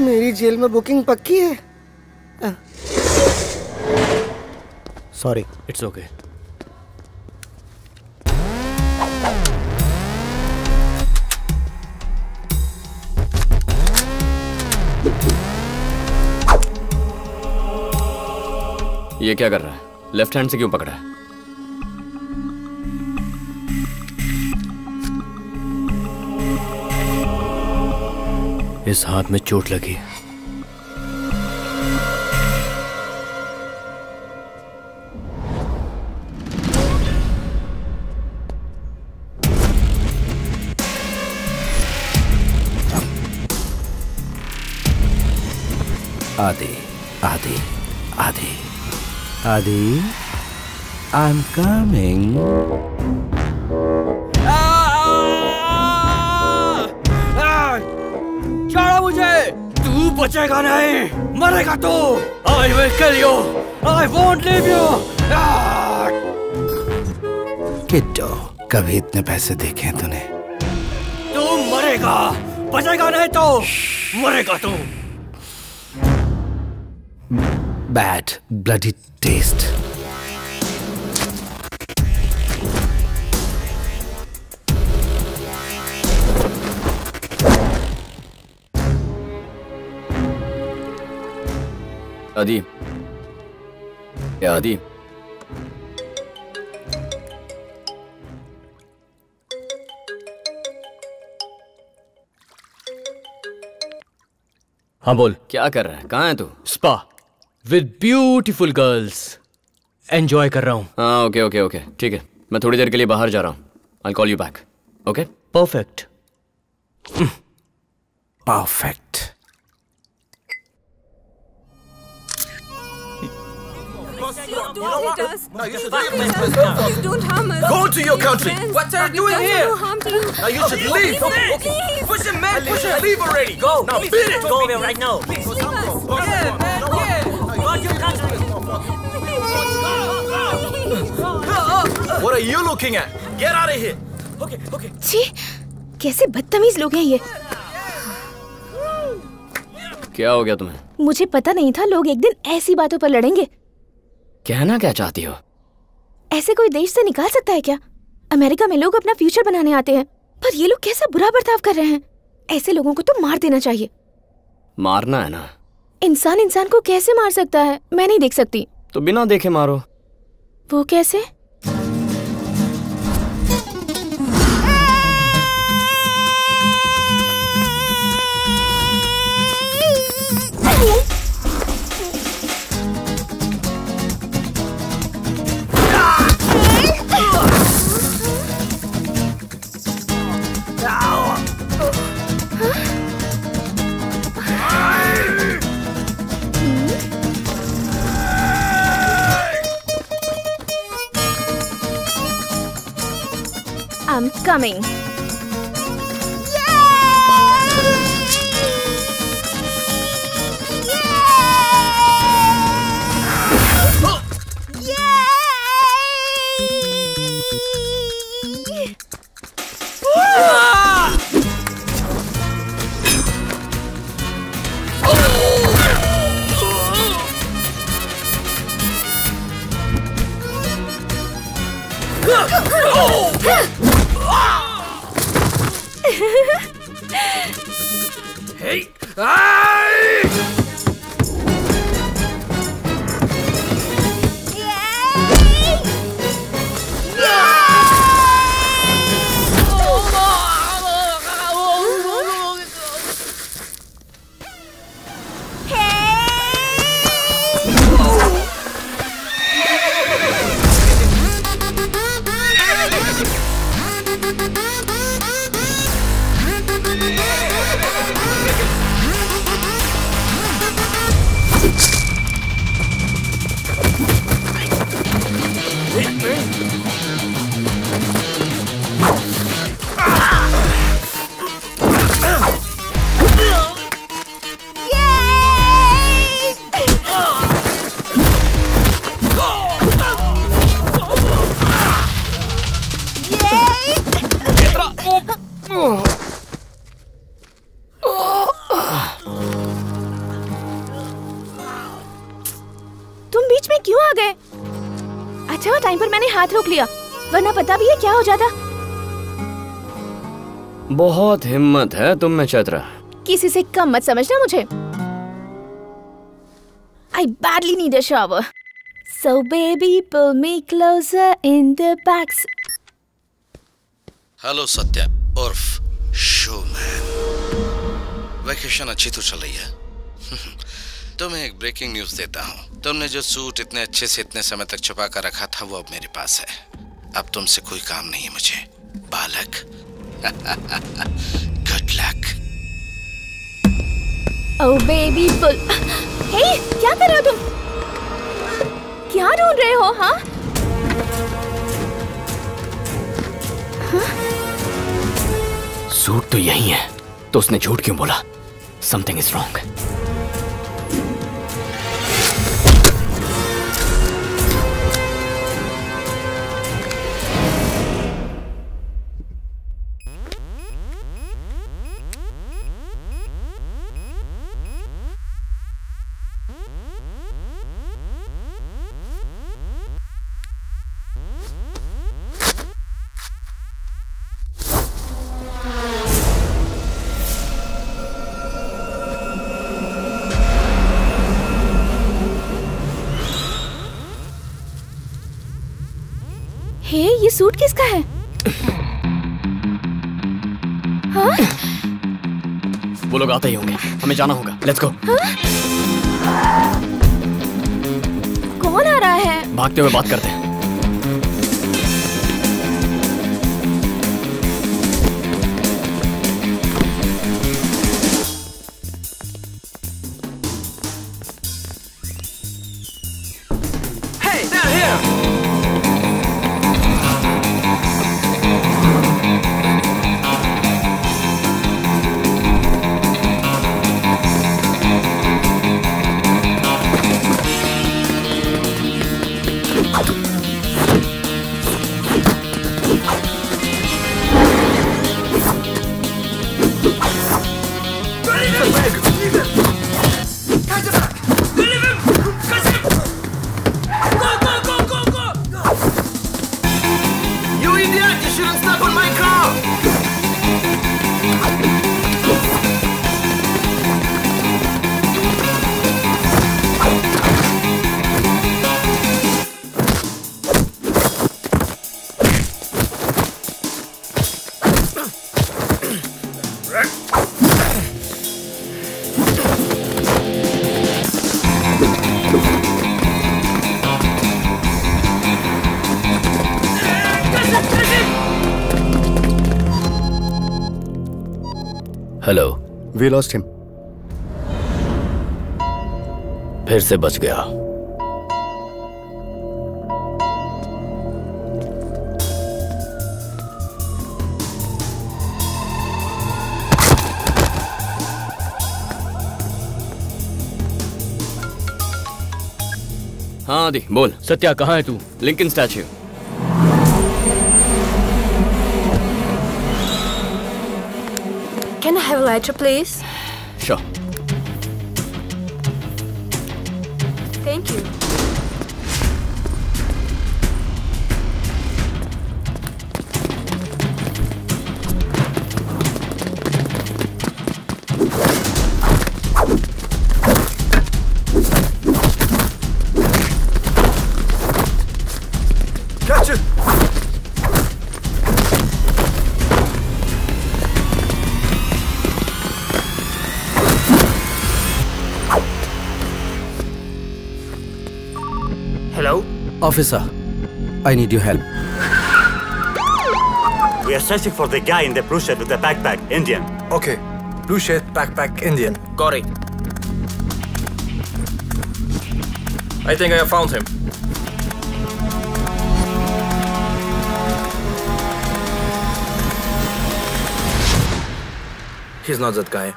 मेरी जेल में बुकिंग पक्की है। Sorry, it's okay. ये क्या कर रहा है? लेफ्ट हैंड से क्यों पकड़ा है? इस हाथ में चोट लगी है। आधे आधे आधे Adi, I'm coming. छोड़ो मुझे। तू बचेगा नहीं, मरेगा तू। I will kill you. I won't leave you. किट्टो, कभी इतने पैसे देखे हैं तूने? तू मरेगा, बचेगा नहीं तो मरेगा तू। Bad bloody taste. Adi, Adi, हाँ बोल। क्या कर रहा है? कहाँ है तू? Spa. With beautiful girls, enjoy कर रहा हूँ। हाँ, ओके ओके ओके, ठीक है। मैं थोड़ी देर के लिए बाहर जा रहा हूँ। I'll call you back, okay? Perfect. Perfect. You don't harm us. Go to your country. What are you doing here? Now you should leave. Push him, man. Push him. Leave already. Go. Now beat it. Go away right now. Yeah, man. Yeah. What are you looking at? Get out of here. Okay, okay. छी, कैसे बदतमीज लोग हैं ये। क्या हो गया तुम्हें? मुझे पता नहीं था लोग एक दिन ऐसी बातों पर लड़ेंगे। कहना क्या चाहती हो? ऐसे कोई देश से निकाल सकता है क्या? अमेरिका में लोग अपना फ्यूचर बनाने आते हैं, पर ये लोग कैसा बुरा बर्ताव कर रहे हैं। ऐसे लोगों को तो मार देना चाहिए। मारना है ना? इंसान इंसान को कैसे मार सकता है? मैं नहीं देख सकती। तो बिना देखे मारो। वो कैसे? coming. रोक लिया वरना पता भी है क्या हो जाता। बहुत हिम्मत है तुम में चैत्रा। किसी से कम मत समझना मुझे। I badly need a shower. So baby pull me closer in the back. Hello Satya उर्फ शो मैन। वैकेशन अच्छी तो चल रही है। तुम्हें एक ब्रेकिंग न्यूज देता हूँ। तुमने जो सूट इतने अच्छे से इतने समय तक छुपा कर रखा था वो अब मेरे पास है। अब तुमसे कोई काम नहीं है मुझे बालक। Good luck. Oh baby bull. Hey क्या कर रहे हो तुम? क्या ढूंढ रहे हो? हाँ सूट तो यही है तो उसने झूठ क्यों बोला? Something is wrong. सूट किसका है? हाँ? वो लोग आते ही होंगे, हमें जाना होगा। Let's go. हाँ? कौन आ रहा है? भागते हुए बात करते हैं। हेलो। We lost him. फिर से बच गया। हाँ आदि बोल। सत्या कहाँ है तू? Lincoln statue. Can I have a lighter, please? Sure. Thank you. Officer, I need your help. We are searching for the guy in the blue shirt with the backpack, Indian. Okay, blue shirt, backpack, Indian. Got it. I think I have found him. He's not that guy.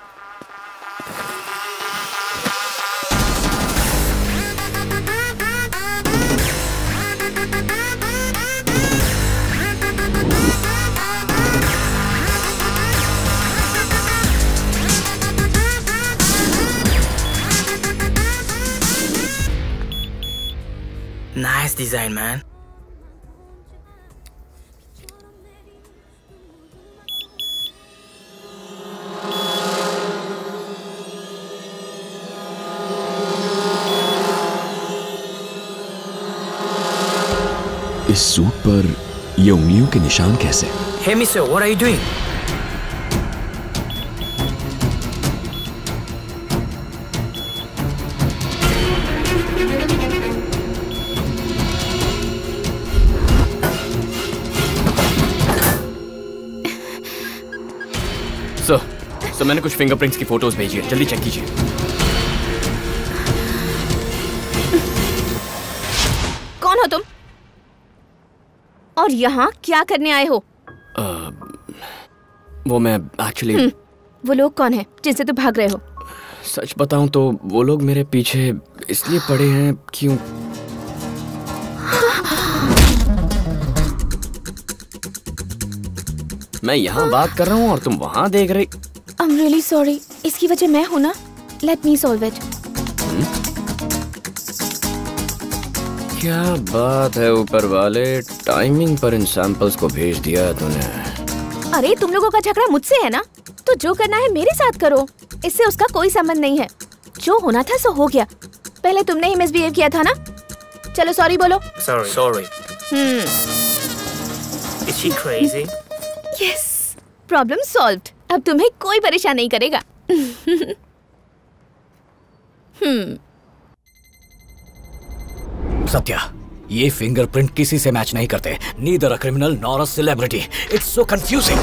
Nice design, man. इस suit पर ये उंगलियों के निशान कैसे? Hey, mister, what are you doing? तो मैंने कुछ फिंगरप्रिंट्स की फोटोज भेजी है, जल्दी चेक कीजिए। कौन हो तुम और यहाँ क्या करने आए हो? वो मैं एक्चुअली। वो लोग कौन हैं जिनसे तुम भाग रहे हो? सच बताऊं तो वो लोग मेरे पीछे इसलिए पड़े हैं क्यों? मैं यहाँ बात कर रहा हूँ और तुम वहाँ देख रहे। I'm really sorry. इसकी वजह मैं हूं ना? Let me solve it. क्या बात है ऊपर वाले, टाइमिंग पर इन सैंपल्स को भेज दिया तूने। अरे तुम लोगों का झगड़ा मुझसे है ना, तो जो करना है मेरे साथ करो, इससे उसका कोई संबंध नहीं है। जो होना था सो हो गया, पहले तुमने ही मिसबिहेव किया था ना। चलो सॉरी बोलो। Sorry. Sorry. Is she crazy? Yes. Problem solved. अब तुम्हें कोई परेशान नहीं करेगा। सत्या, ये फिंगरप्रिंट किसी से मैच नहीं करते। Neither a criminal nor a celebrity. It's so confusing.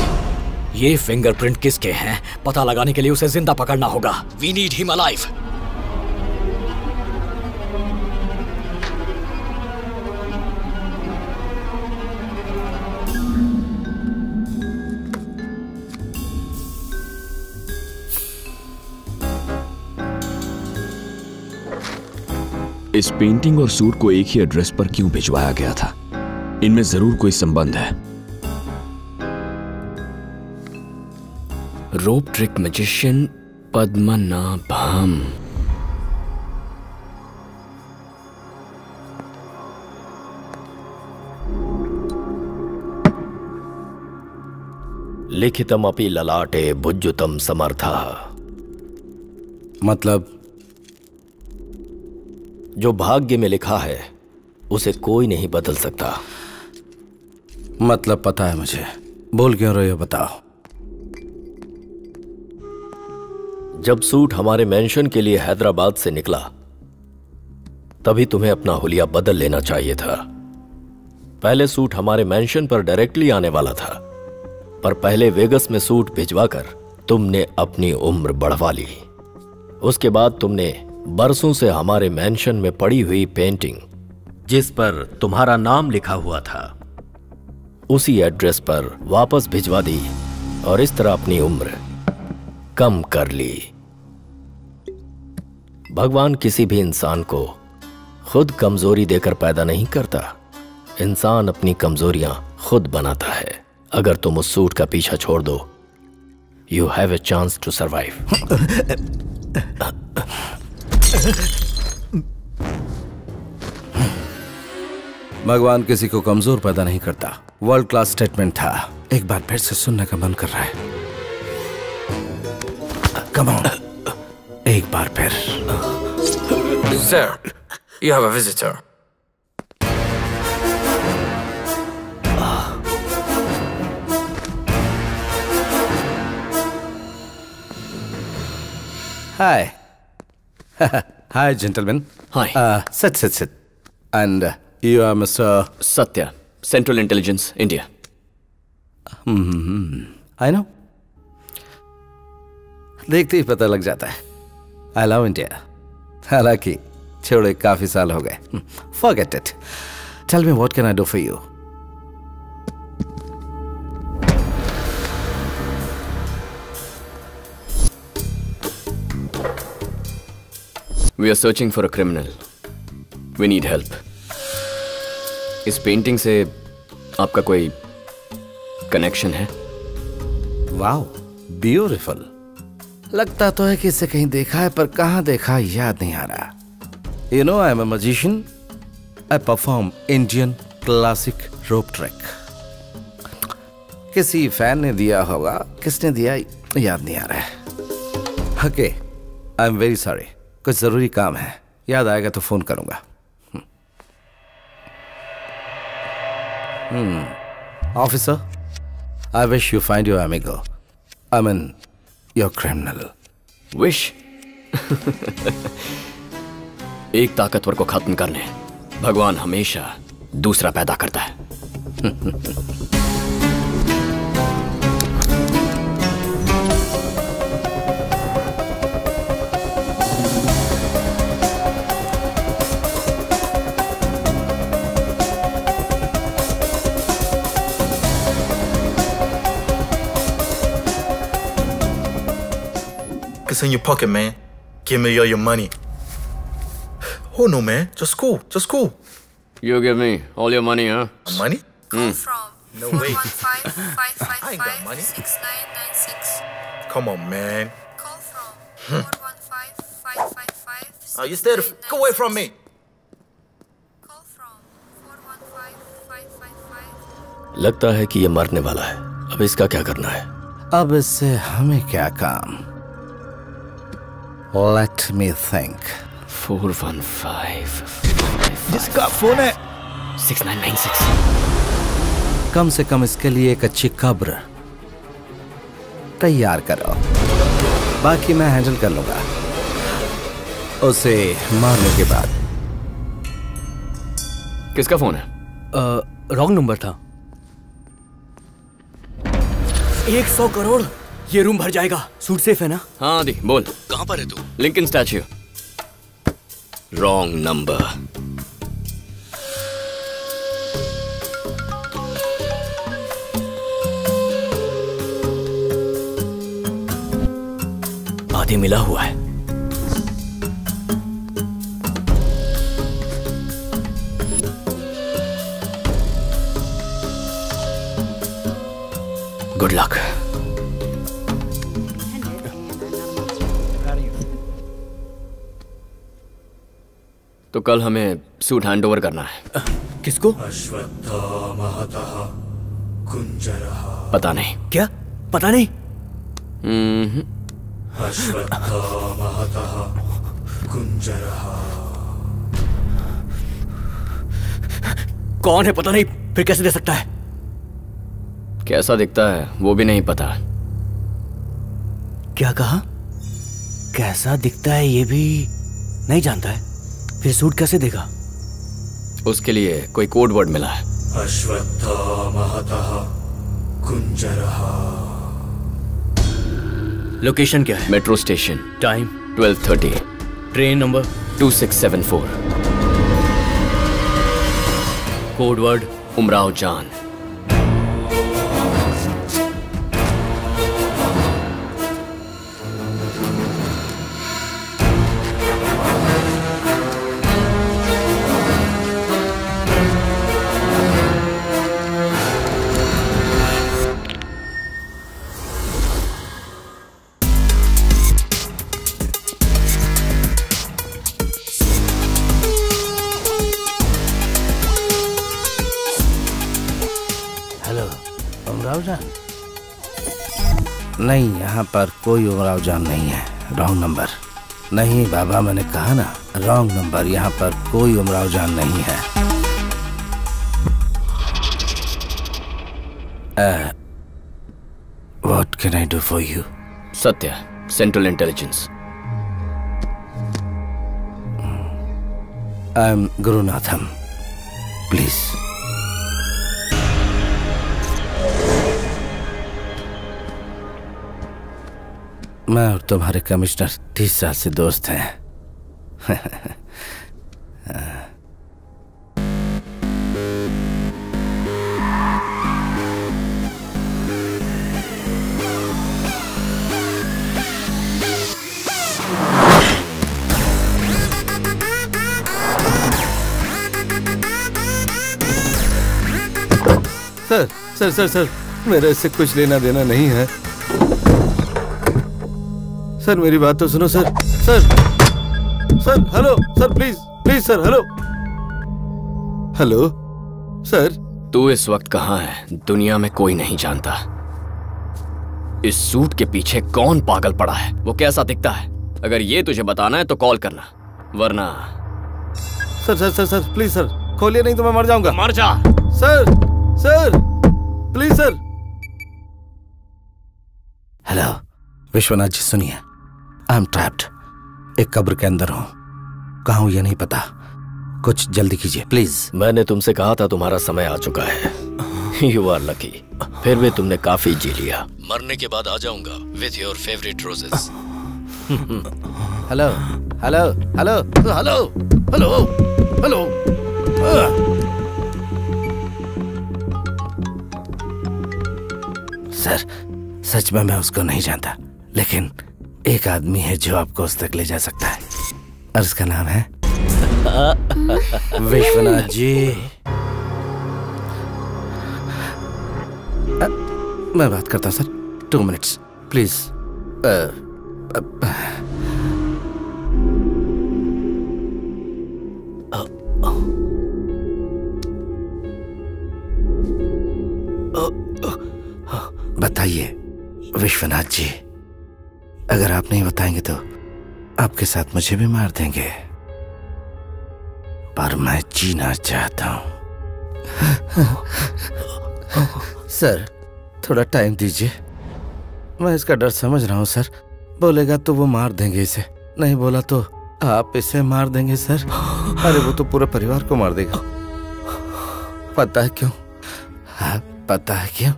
ये फिंगरप्रिंट किसके हैं पता लगाने के लिए उसे जिंदा पकड़ना होगा। We need him alive. इस पेंटिंग और सूट को एक ही एड्रेस पर क्यों भिजवाया गया था? इनमें जरूर कोई संबंध है। Rope trick magician Padmanabham. लिखितम अपि ललाटे भुज्युतम समर्था। मतलब जो भाग्य में लिखा है उसे कोई नहीं बदल सकता। मतलब पता है मुझे, बोल क्यों रहे हो बताओ। जब सूट हमारे मेंशन के लिए हैदराबाद से निकला तभी तुम्हें अपना हुलिया बदल लेना चाहिए था। पहले सूट हमारे मेंशन पर डायरेक्टली आने वाला था, पर पहले वेगस में सूट भिजवाकर तुमने अपनी उम्र बढ़वा ली। उसके बाद तुमने बरसों से हमारे मेंशन में पड़ी हुई पेंटिंग जिस पर तुम्हारा नाम लिखा हुआ था उसी एड्रेस पर वापस भिजवा दी और इस तरह अपनी उम्र कम कर ली। भगवान किसी भी इंसान को खुद कमजोरी देकर पैदा नहीं करता, इंसान अपनी कमजोरियां खुद बनाता है। अगर तुम उस सूट का पीछा छोड़ दो, you have a chance to survive. भगवान किसी को कमजोर पैदा नहीं करता। वर्ल्ड क्लास स्टेटमेंट था, एक बार फिर से सुनने का मन कर रहा है। कम ऑन, एक बार फिर। Sir, you have a visitor. Hi hi gentleman. Hi. Sit sit sit. And you are Mr. Satya, Central Intelligence, India. I know. देखते ही पता लग जाता है। I love India. हालांकि छोड़े काफी साल हो गए। Forget it. Tell me what can I do for you? We are searching for a criminal. We need help. इस पेंटिंग से आपका कोई कनेक्शन है? Wow, beautiful. लगता तो है कि इसे कहीं देखा है, पर कहाँ देखा याद नहीं आ रहा। You know, I am a magician. I perform Indian classic rope track. किसी फैन ने दिया होगा, किसने दिया याद नहीं आ रहा है। Okay, I am very sorry, कुछ जरूरी काम है। याद आएगा तो फोन करूंगा। Officer, I wish you find your amigo. I mean, your criminal. Wish? एक ताकतवर को खत्म करने, भगवान हमेशा दूसरा पैदा करता है। In your pocket, man. Give me all your money. Oh no, man. Just go. Just go. You give me all your money, huh? Money? Come from. No way. 115-555-6996. Come on, man. Call from. 415-555-6996. Are you still? Go away from me. Call from. 415-555. लगता है कि ये मरने वाला है। अब इसका क्या करना है? अब इससे हमें क्या काम? Let me think. 415-555. जिसका फोन है 6996. कम से कम इसके लिए एक अच्छी कब्र तैयार करो, बाकी मैं हैंडल कर लूंगा। उसे मारने के बाद। किसका फोन है? रॉन्ग नंबर था। 100 करोड़। ये रूम भर जाएगा। सूट सेफ है ना? हाँ दी, बोल कहाँ पर है तू? Lincoln statue. Wrong number. आधी मिला हुआ है। Good luck. तो कल हमें सूट हैंडओवर करना है। किसको? कुंजर। पता नहीं। क्या पता नहीं? कुंजर। कौन है पता नहीं, फिर कैसे दे सकता है? कैसा दिखता है वो भी नहीं पता। क्या कहा? कैसा दिखता है ये भी नहीं जानता है, फिर सूट कैसे देगा? उसके लिए कोई कोड वर्ड मिला है। लोकेशन क्या है? Metro station. Time 12:30। Train number 2674। Code word Umrao Jaan. Urao Jaan? नहीं, यहाँ पर कोई उराव जान नहीं है। Wrong number. नहीं बाबा, मैंने कहा ना रॉन्ग नंबर, यहाँ पर कोई उमराव जान नहीं है। What can I do for you? Satya, central intelligence. I am Gurunatham, please. मैं और तुम्हारे कमिश्नर 30 साल से दोस्त हैं। सर सर सर सर, मेरा इससे कुछ लेना देना नहीं है सर। मेरी बात तो सुनो sir. Sir sir, hello sir, please please sir, hello hello sir. तू इस वक्त कहाँ है? दुनिया में कोई नहीं जानता इस सूट के पीछे कौन पागल पड़ा है, वो कैसा दिखता है। अगर ये तुझे बताना है तो कॉल करना, वरना। Sir sir sir sir, please sir, खोलिए नहीं तो मैं मर जाऊंगा। मर जा sir, sir please sir. Hello Vishwanath ji, सुनिए, आई एम ट्रैप्ड, एक कब्र के अंदर हूं, कहां हूं ये नहीं पता, कुछ जल्दी कीजिए प्लीज। मैंने तुमसे कहा था तुम्हारा समय आ चुका है। यू आर लकी, फिर भी तुमने काफी जी लिया। मरने के बाद आ जाऊंगा with your favourite roses. Hello hello hello hello hello hello, sir सच में मैं उसको नहीं जानता, लेकिन एक आदमी है जो आपको उस तक ले जा सकता है, और उसका नाम है विश्वनाथ जी। मैं बात करता हूँ सर, 2 मिनट्स प्लीज। बताइए विश्वनाथ जी, अगर आप नहीं बताएंगे तो आपके साथ मुझे भी मार देंगे, पर मैं जीना चाहता हूं। सर थोड़ा टाइम दीजिए, मैं इसका डर समझ रहा हूं सर। बोलेगा तो वो मार देंगे इसे, नहीं बोला तो आप इसे मार देंगे सर। अरे वो तो पूरे परिवार को मार देगा। पता है क्यों? हाँ पता है क्यों?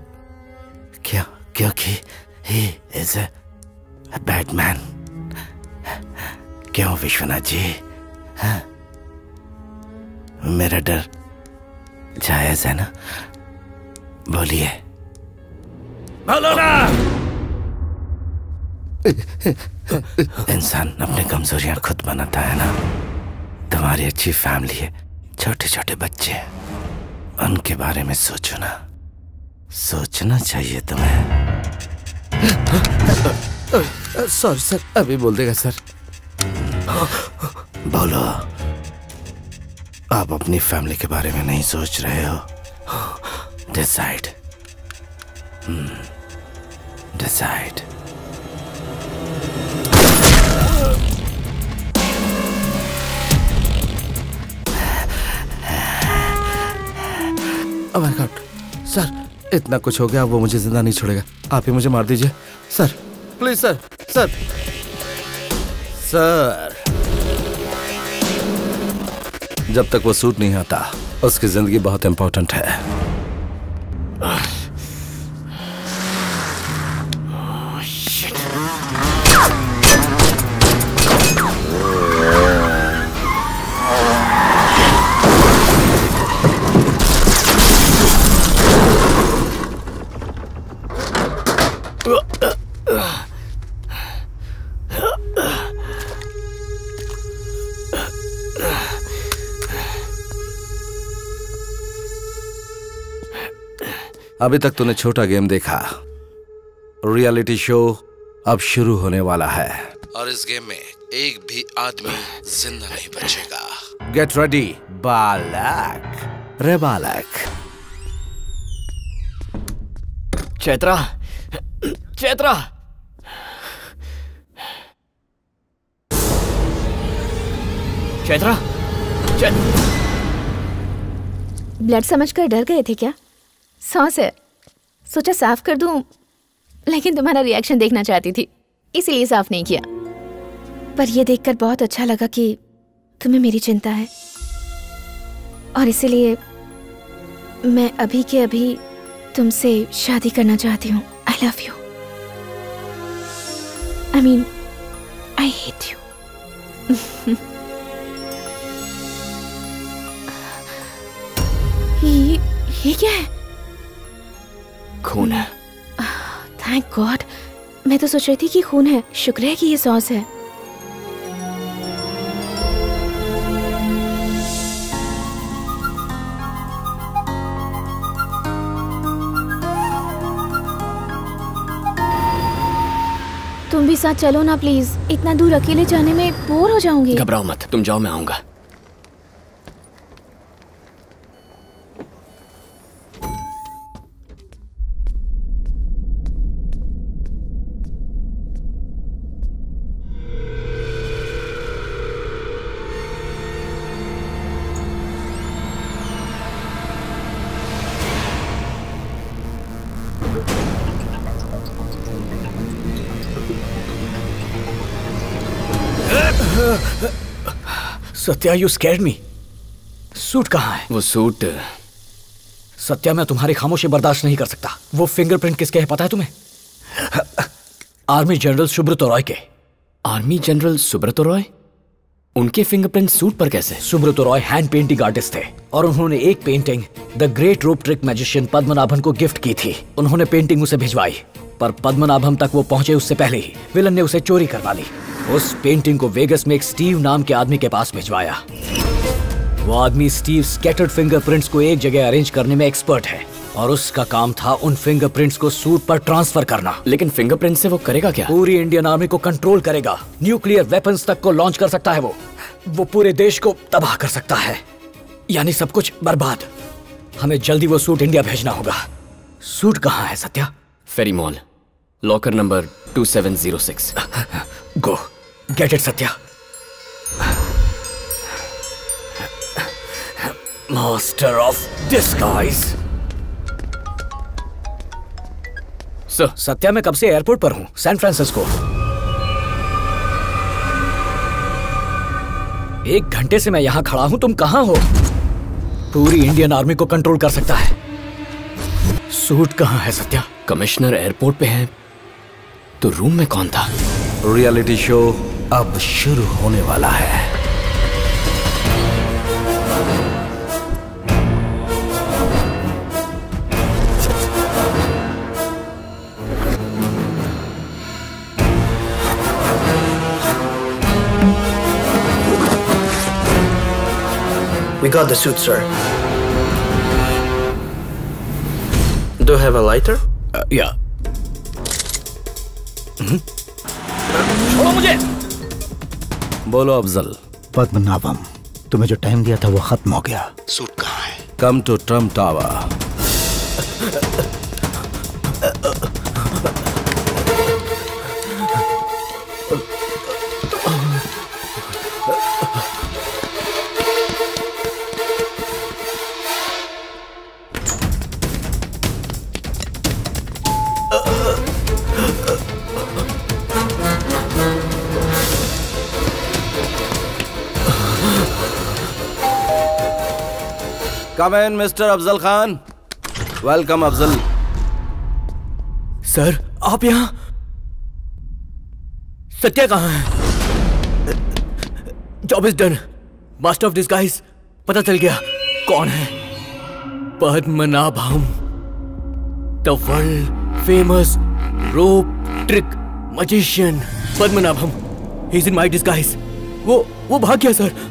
क्यों? क्योंकि he is a bad man. क्यों विश्वनाथ जी? हाँ? मेरा डर जायज है ना? बोलिए। बोलो ना। इंसान अपने कमजोरियां खुद बनाता है ना। तुम्हारी अच्छी फैमिली है, छोटे छोटे बच्चे हैं, उनके बारे में सोचो ना, सोचना चाहिए तुम्हें। सॉरी सर, अभी बोल देगा सर। बोलो, आप अपनी फैमिली के बारे में नहीं सोच रहे हो। Decide, decide. Oh my god sir, इतना कुछ हो गया, वो मुझे जिंदा नहीं छोड़ेगा। आप ही मुझे मार दीजिए sir, please sir sir sir. जब तक वो सूट नहीं आता, उसकी जिंदगी बहुत इंपॉर्टेंट है। अभी तक तूने छोटा गेम देखा, रियलिटी शो अब शुरू होने वाला है, और इस गेम में एक भी आदमी जिंदा नहीं बचेगा। गेट रेडी बालक रे बालक। चैत्रा, चैत्रा, चैत्रा, ब्लड समझकर डर गए थे क्या? सांस है, सोचा साफ कर दूं, लेकिन तुम्हारा रिएक्शन देखना चाहती थी इसीलिए साफ नहीं किया। पर यह देखकर बहुत अच्छा लगा कि तुम्हें मेरी चिंता है, और इसीलिए मैं अभी के अभी तुमसे शादी करना चाहती हूँ। I love you, I mean I hate you. ये क्या है? खून है। थैंक गॉड, मैं तो सोच रही थी कि खून है। शुक्र है कि ये सॉस है। तुम भी साथ चलो ना प्लीज, इतना दूर अकेले जाने में बोर हो जाऊंगी। घबराओ मत, तुम जाओ मैं आऊंगा। Satya, you scared me. Suit कहाँ है? वो सूट सत्या, मैं तुम्हारी खामोशी बर्दाश्त नहीं कर सकता। वो फिंगरप्रिंट किसके है पता है तुम्हें? आर्मी जनरल सुब्रत रॉय के। Army general Subrata Roy? उनके फिंगरप्रिंट सूट पर कैसे? Subrata Roy hand painting artist थे और उन्होंने एक painting the great rope trick magician Padmanabhan को गिफ्ट की थी। उन्होंने पेंटिंग उसे भिजवाई, पर पद्मनाभम तक वो पहुंचे उससे पहले ही विलन ने उसे चोरी करवा ली। उस पेंटिंग को वेगस में एक स्टीव नाम के आदमी के पास भिजवाया। वो आदमी स्टीव स्कैटर्ड फिंगरप्रिंट्स को एक जगह अरेंज करने में एक्सपर्ट है, और उसका काम था उन फिंगरप्रिंट्स को सूट पर ट्रांसफर करना। लेकिन फिंगरप्रिंट से वो करेगा क्या? पूरी इंडियन आर्मी को कंट्रोल करेगा, न्यूक्लियर वेपन्स तक को लॉन्च कर सकता है। वो पूरे देश को तबाह कर सकता है, यानी सब कुछ बर्बाद। हमें जल्दी वो सूट इंडिया भेजना होगा। सूट कहाँ है Satya? Ferry mall, locker number 2706। Go get it Satya. Master of disguise. Sir Satya, मैं कब से एयरपोर्ट पर हूं, सैन फ्रांसिस्को। 1 घंटे से मैं यहां खड़ा हूं, तुम कहां हो? पूरी इंडियन आर्मी को कंट्रोल कर सकता है। सूट कहाँ है सत्या? कमिश्नर एयरपोर्ट पे है, तो रूम में कौन था? रियलिटी शो अब शुरू होने वाला है। We got the suit, sir. Do you have a lighter? Yeah. छोड़ो मुझे। बोलो अफजल। पद्मनाभम, तुम्हें जो टाइम दिया था वो खत्म हो गया। सूट कहाँ है? Come to Trump tower. Mister Afzal Khan, welcome. Afzal sir, आप यहां? सत्या कहां है? Job is done. Master of disguise पता चल गया कौन है। Padmanabham, the world famous rope trick magician Padmanabham, he is in my disguise. वो भाग गया सर।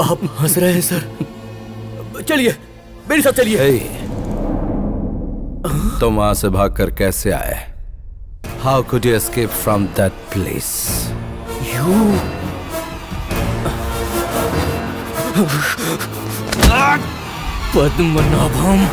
आप हंस रहे हैं सर? चलिए मेरे साथ चलिए। तुम वहां से भागकर कैसे आए? How could you escape from that place? You Padmanabham.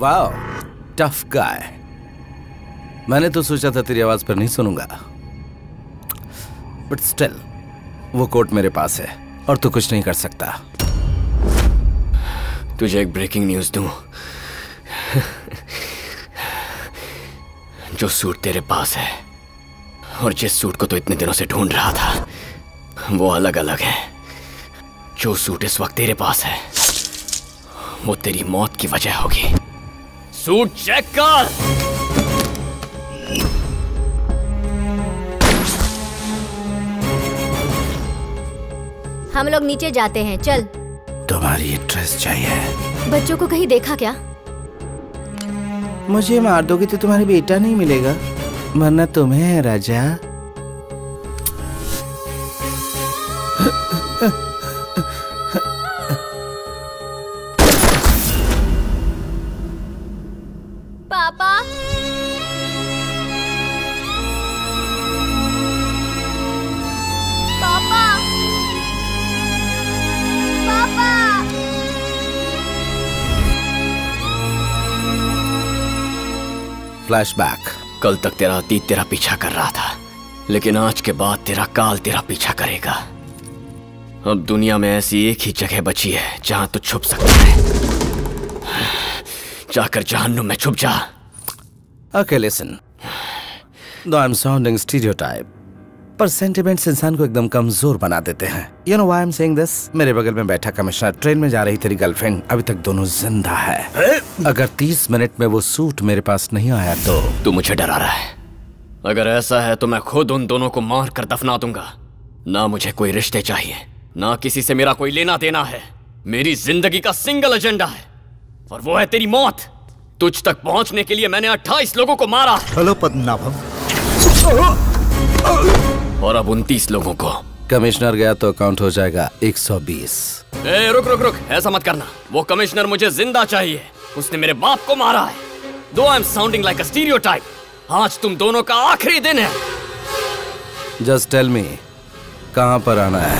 Wow, tough guy. मैंने तो सोचा था तेरी आवाज पर नहीं सुनूंगा, बट स्टिल वो कोट मेरे पास है और तू कुछ नहीं कर सकता। तुझे एक ब्रेकिंग न्यूज दूं। जो सूट तेरे पास है और जिस सूट को तू इतने दिनों से ढूंढ रहा था वो अलग अलग है। जो सूट इस वक्त तेरे पास है वो तेरी मौत की वजह होगी। सूट चेक कर। हम लोग नीचे जाते हैं, चल। तुम्हारी ड्रेस चाहिए। बच्चों को कहीं देखा क्या? मुझे मार दोगे तो तुम्हारे बेटा नहीं मिलेगा, वरना तुम्हें राजा। फ्लैशबैक। कल तक तेरा अतीत तेरा पीछा कर रहा था, लेकिन आज के बाद तेरा काल तेरा पीछा करेगा। अब दुनिया में ऐसी एक ही जगह बची है जहां तू छुप सकता है। जाकर जहन्नुम में छुप जा। Okay, listen. Though I'm sounding stereotype, पर सेंटिमेंट्स इंसान को एकदम कमजोर बना देते हैं। You know why I'm saying this? मेरे बगल में बैठा कमिश्नर, ट्रेन में जा रही तेरी गर्लफ्रेंड, अभी तक दोनों जिंदा है। अगर 30 मिनट में वो सूट मेरे पास नहीं आया तो तू मुझे डरा रहा है। अगर ऐसा है तो मैं खुद उन दोनों को मार कर दफना दूंगा। ना मुझे कोई रिश्ते चाहिए, ना किसी से मेरा कोई लेना देना है। मेरी जिंदगी का सिंगल एजेंडा है और वो है तेरी मौत। तुझ तक पहुंचने के लिए मैंने 28 लोगों को मारा। हेलो पद्मनाभम। और अब 29 लोगों को। कमिश्नर गया तो अकाउंट हो जाएगा 120। रुक, ऐसा मत करना। वो कमिश्नर मुझे जिंदा चाहिए, उसने मेरे बाप को मारा है। Though I am sounding like a stereotype. आज तुम दोनों का आखिरी दिन है। जस्ट टेल मी कहां पर आना है।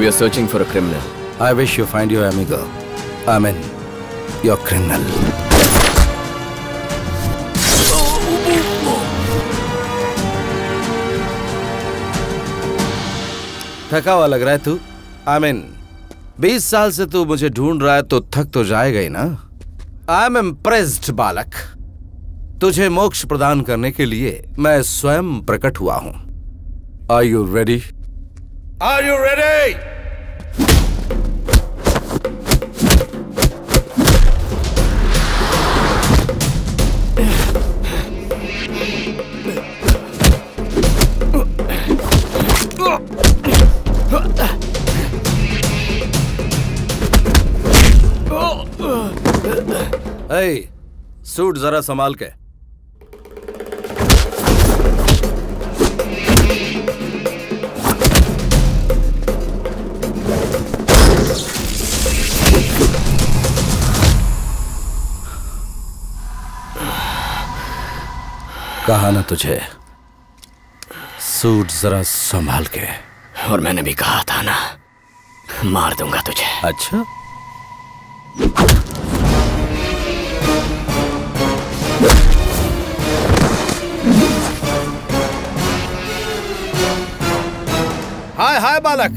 You're searching for a criminal. I wish you find your amigo. I mean, your criminal. थका हुआ लग रहा है तू। I mean, 20 साल से तू मुझे ढूंढ रहा है तो थक तो जाएगा ही ना। I am impressed बालक। तुझे मोक्ष प्रदान करने के लिए मैं स्वयं प्रकट हुआ हूँ। Are you ready? Are you ready? Hey, suit जरा संभाल के। कहा ना तुझे सूट जरा संभाल के। और मैंने भी कहा था ना मार दूंगा तुझे। अच्छा हाय बालक,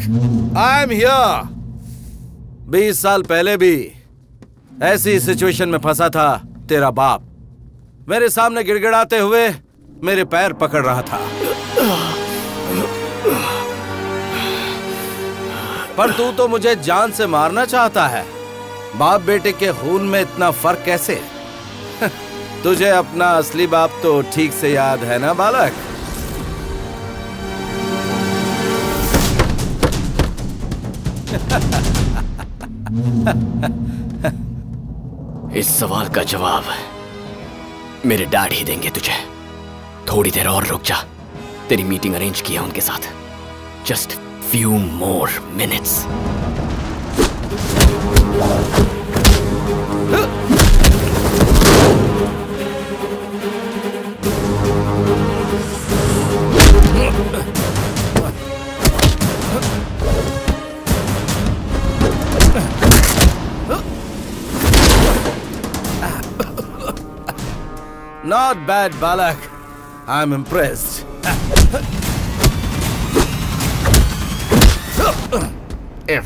आई एम हियर। 20 साल पहले भी ऐसी सिचुएशन में फंसा था तेरा बाप। मेरे सामने गिड़गिड़ाते हुए मेरे पैर पकड़ रहा था, पर तू तो मुझे जान से मारना चाहता है। बाप बेटे के खून में इतना फर्क कैसे? तुझे अपना असली बाप तो ठीक से याद है ना बालक? इस सवाल का जवाब मेरे डैड ही देंगे तुझे। थोड़ी देर और रुक जा, तेरी मीटिंग अरेंज किया उनके साथ। Just few more minutes. Not bad, Balak. I'm impressed. If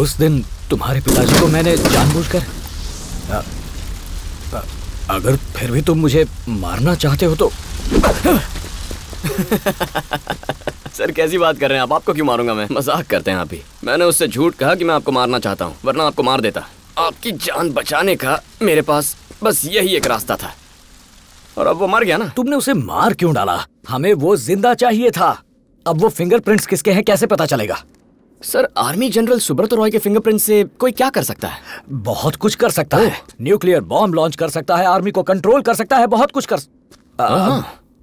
उस दिन तुम्हारे पिताजी को मैंने जानबूझकर। अगर फिर भी तुम मुझे मारना चाहते हो तो। सर कैसी बात कर रहे हैं आप? आपको क्यों मारूंगा मैं? मजाक करते हैं आप ही। मैंने उससे झूठ कहा कि मैं आपको मारना चाहता हूं, वरना आपको मार देता। आपकी जान बचाने का मेरे पास बस यही एक रास्ता था, और अब वो मर गया ना। तुमने उसे मार क्यों डाला? हमें वो जिंदा चाहिए था। अब वो फिंगरप्रिंट्स किसके हैं कैसे पता चलेगा? Sir army general Subrata Roy के फिंगरप्रिंट से कोई क्या कर सकता है? बहुत कुछ कर सकता है। न्यूक्लियर बॉम्ब लॉन्च कर सकता है, आर्मी को कंट्रोल कर सकता है, बहुत कुछ कर।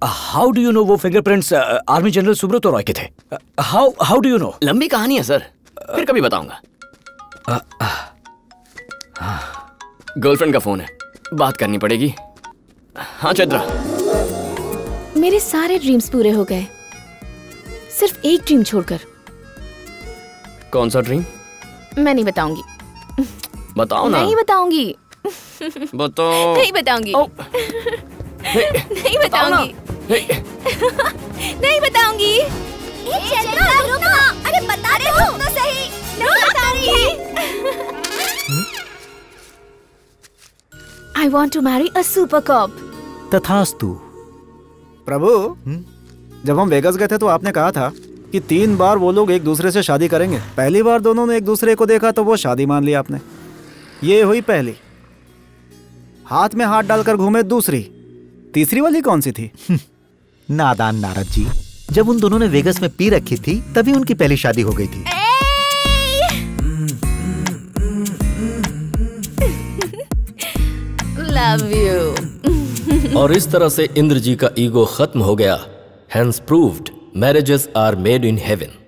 हाउ डू यू नो वो fingerprints army general Subrata Roy के थे? How do you know? लंबी कहानी है सर, फिर कभी बताऊंगा। गर्लफ्रेंड का फोन है, बात करनी पड़ेगी। हाँ चैत्रा, मेरे सारे ड्रीम्स पूरे हो गए, सिर्फ एक ड्रीम छोड़कर। कौन सा ड्रीम? मैं नहीं बताऊंगी। बताओ ना। नहीं बताऊंगी। बताओ। नहीं बताऊंगी। नहीं बताऊंगी। नहीं बताऊंगी। अरे बता रहे हो तो सही। नहीं बता रही। I want to marry a super cop. तथास्तु। प्रभु, जब हम वेगास गए थे तो आपने कहा था कि 3 बार वो लोग एक दूसरे से शादी करेंगे। पहली बार दोनों ने एक दूसरे को देखा तो वो शादी मान लिया आपने। ये हुई पहली। हाथ में हाथ डालकर घूमे दूसरी। तीसरी वाली कौन सी थी? नादान नारद जी, जब उन दोनों ने वेगास में पी रखी थी तभी उनकी पहली शादी हो गई थी। Love you. और इस तरह से इंद्र जी का ईगो खत्म हो गया। Hence proved marriages are made in heaven.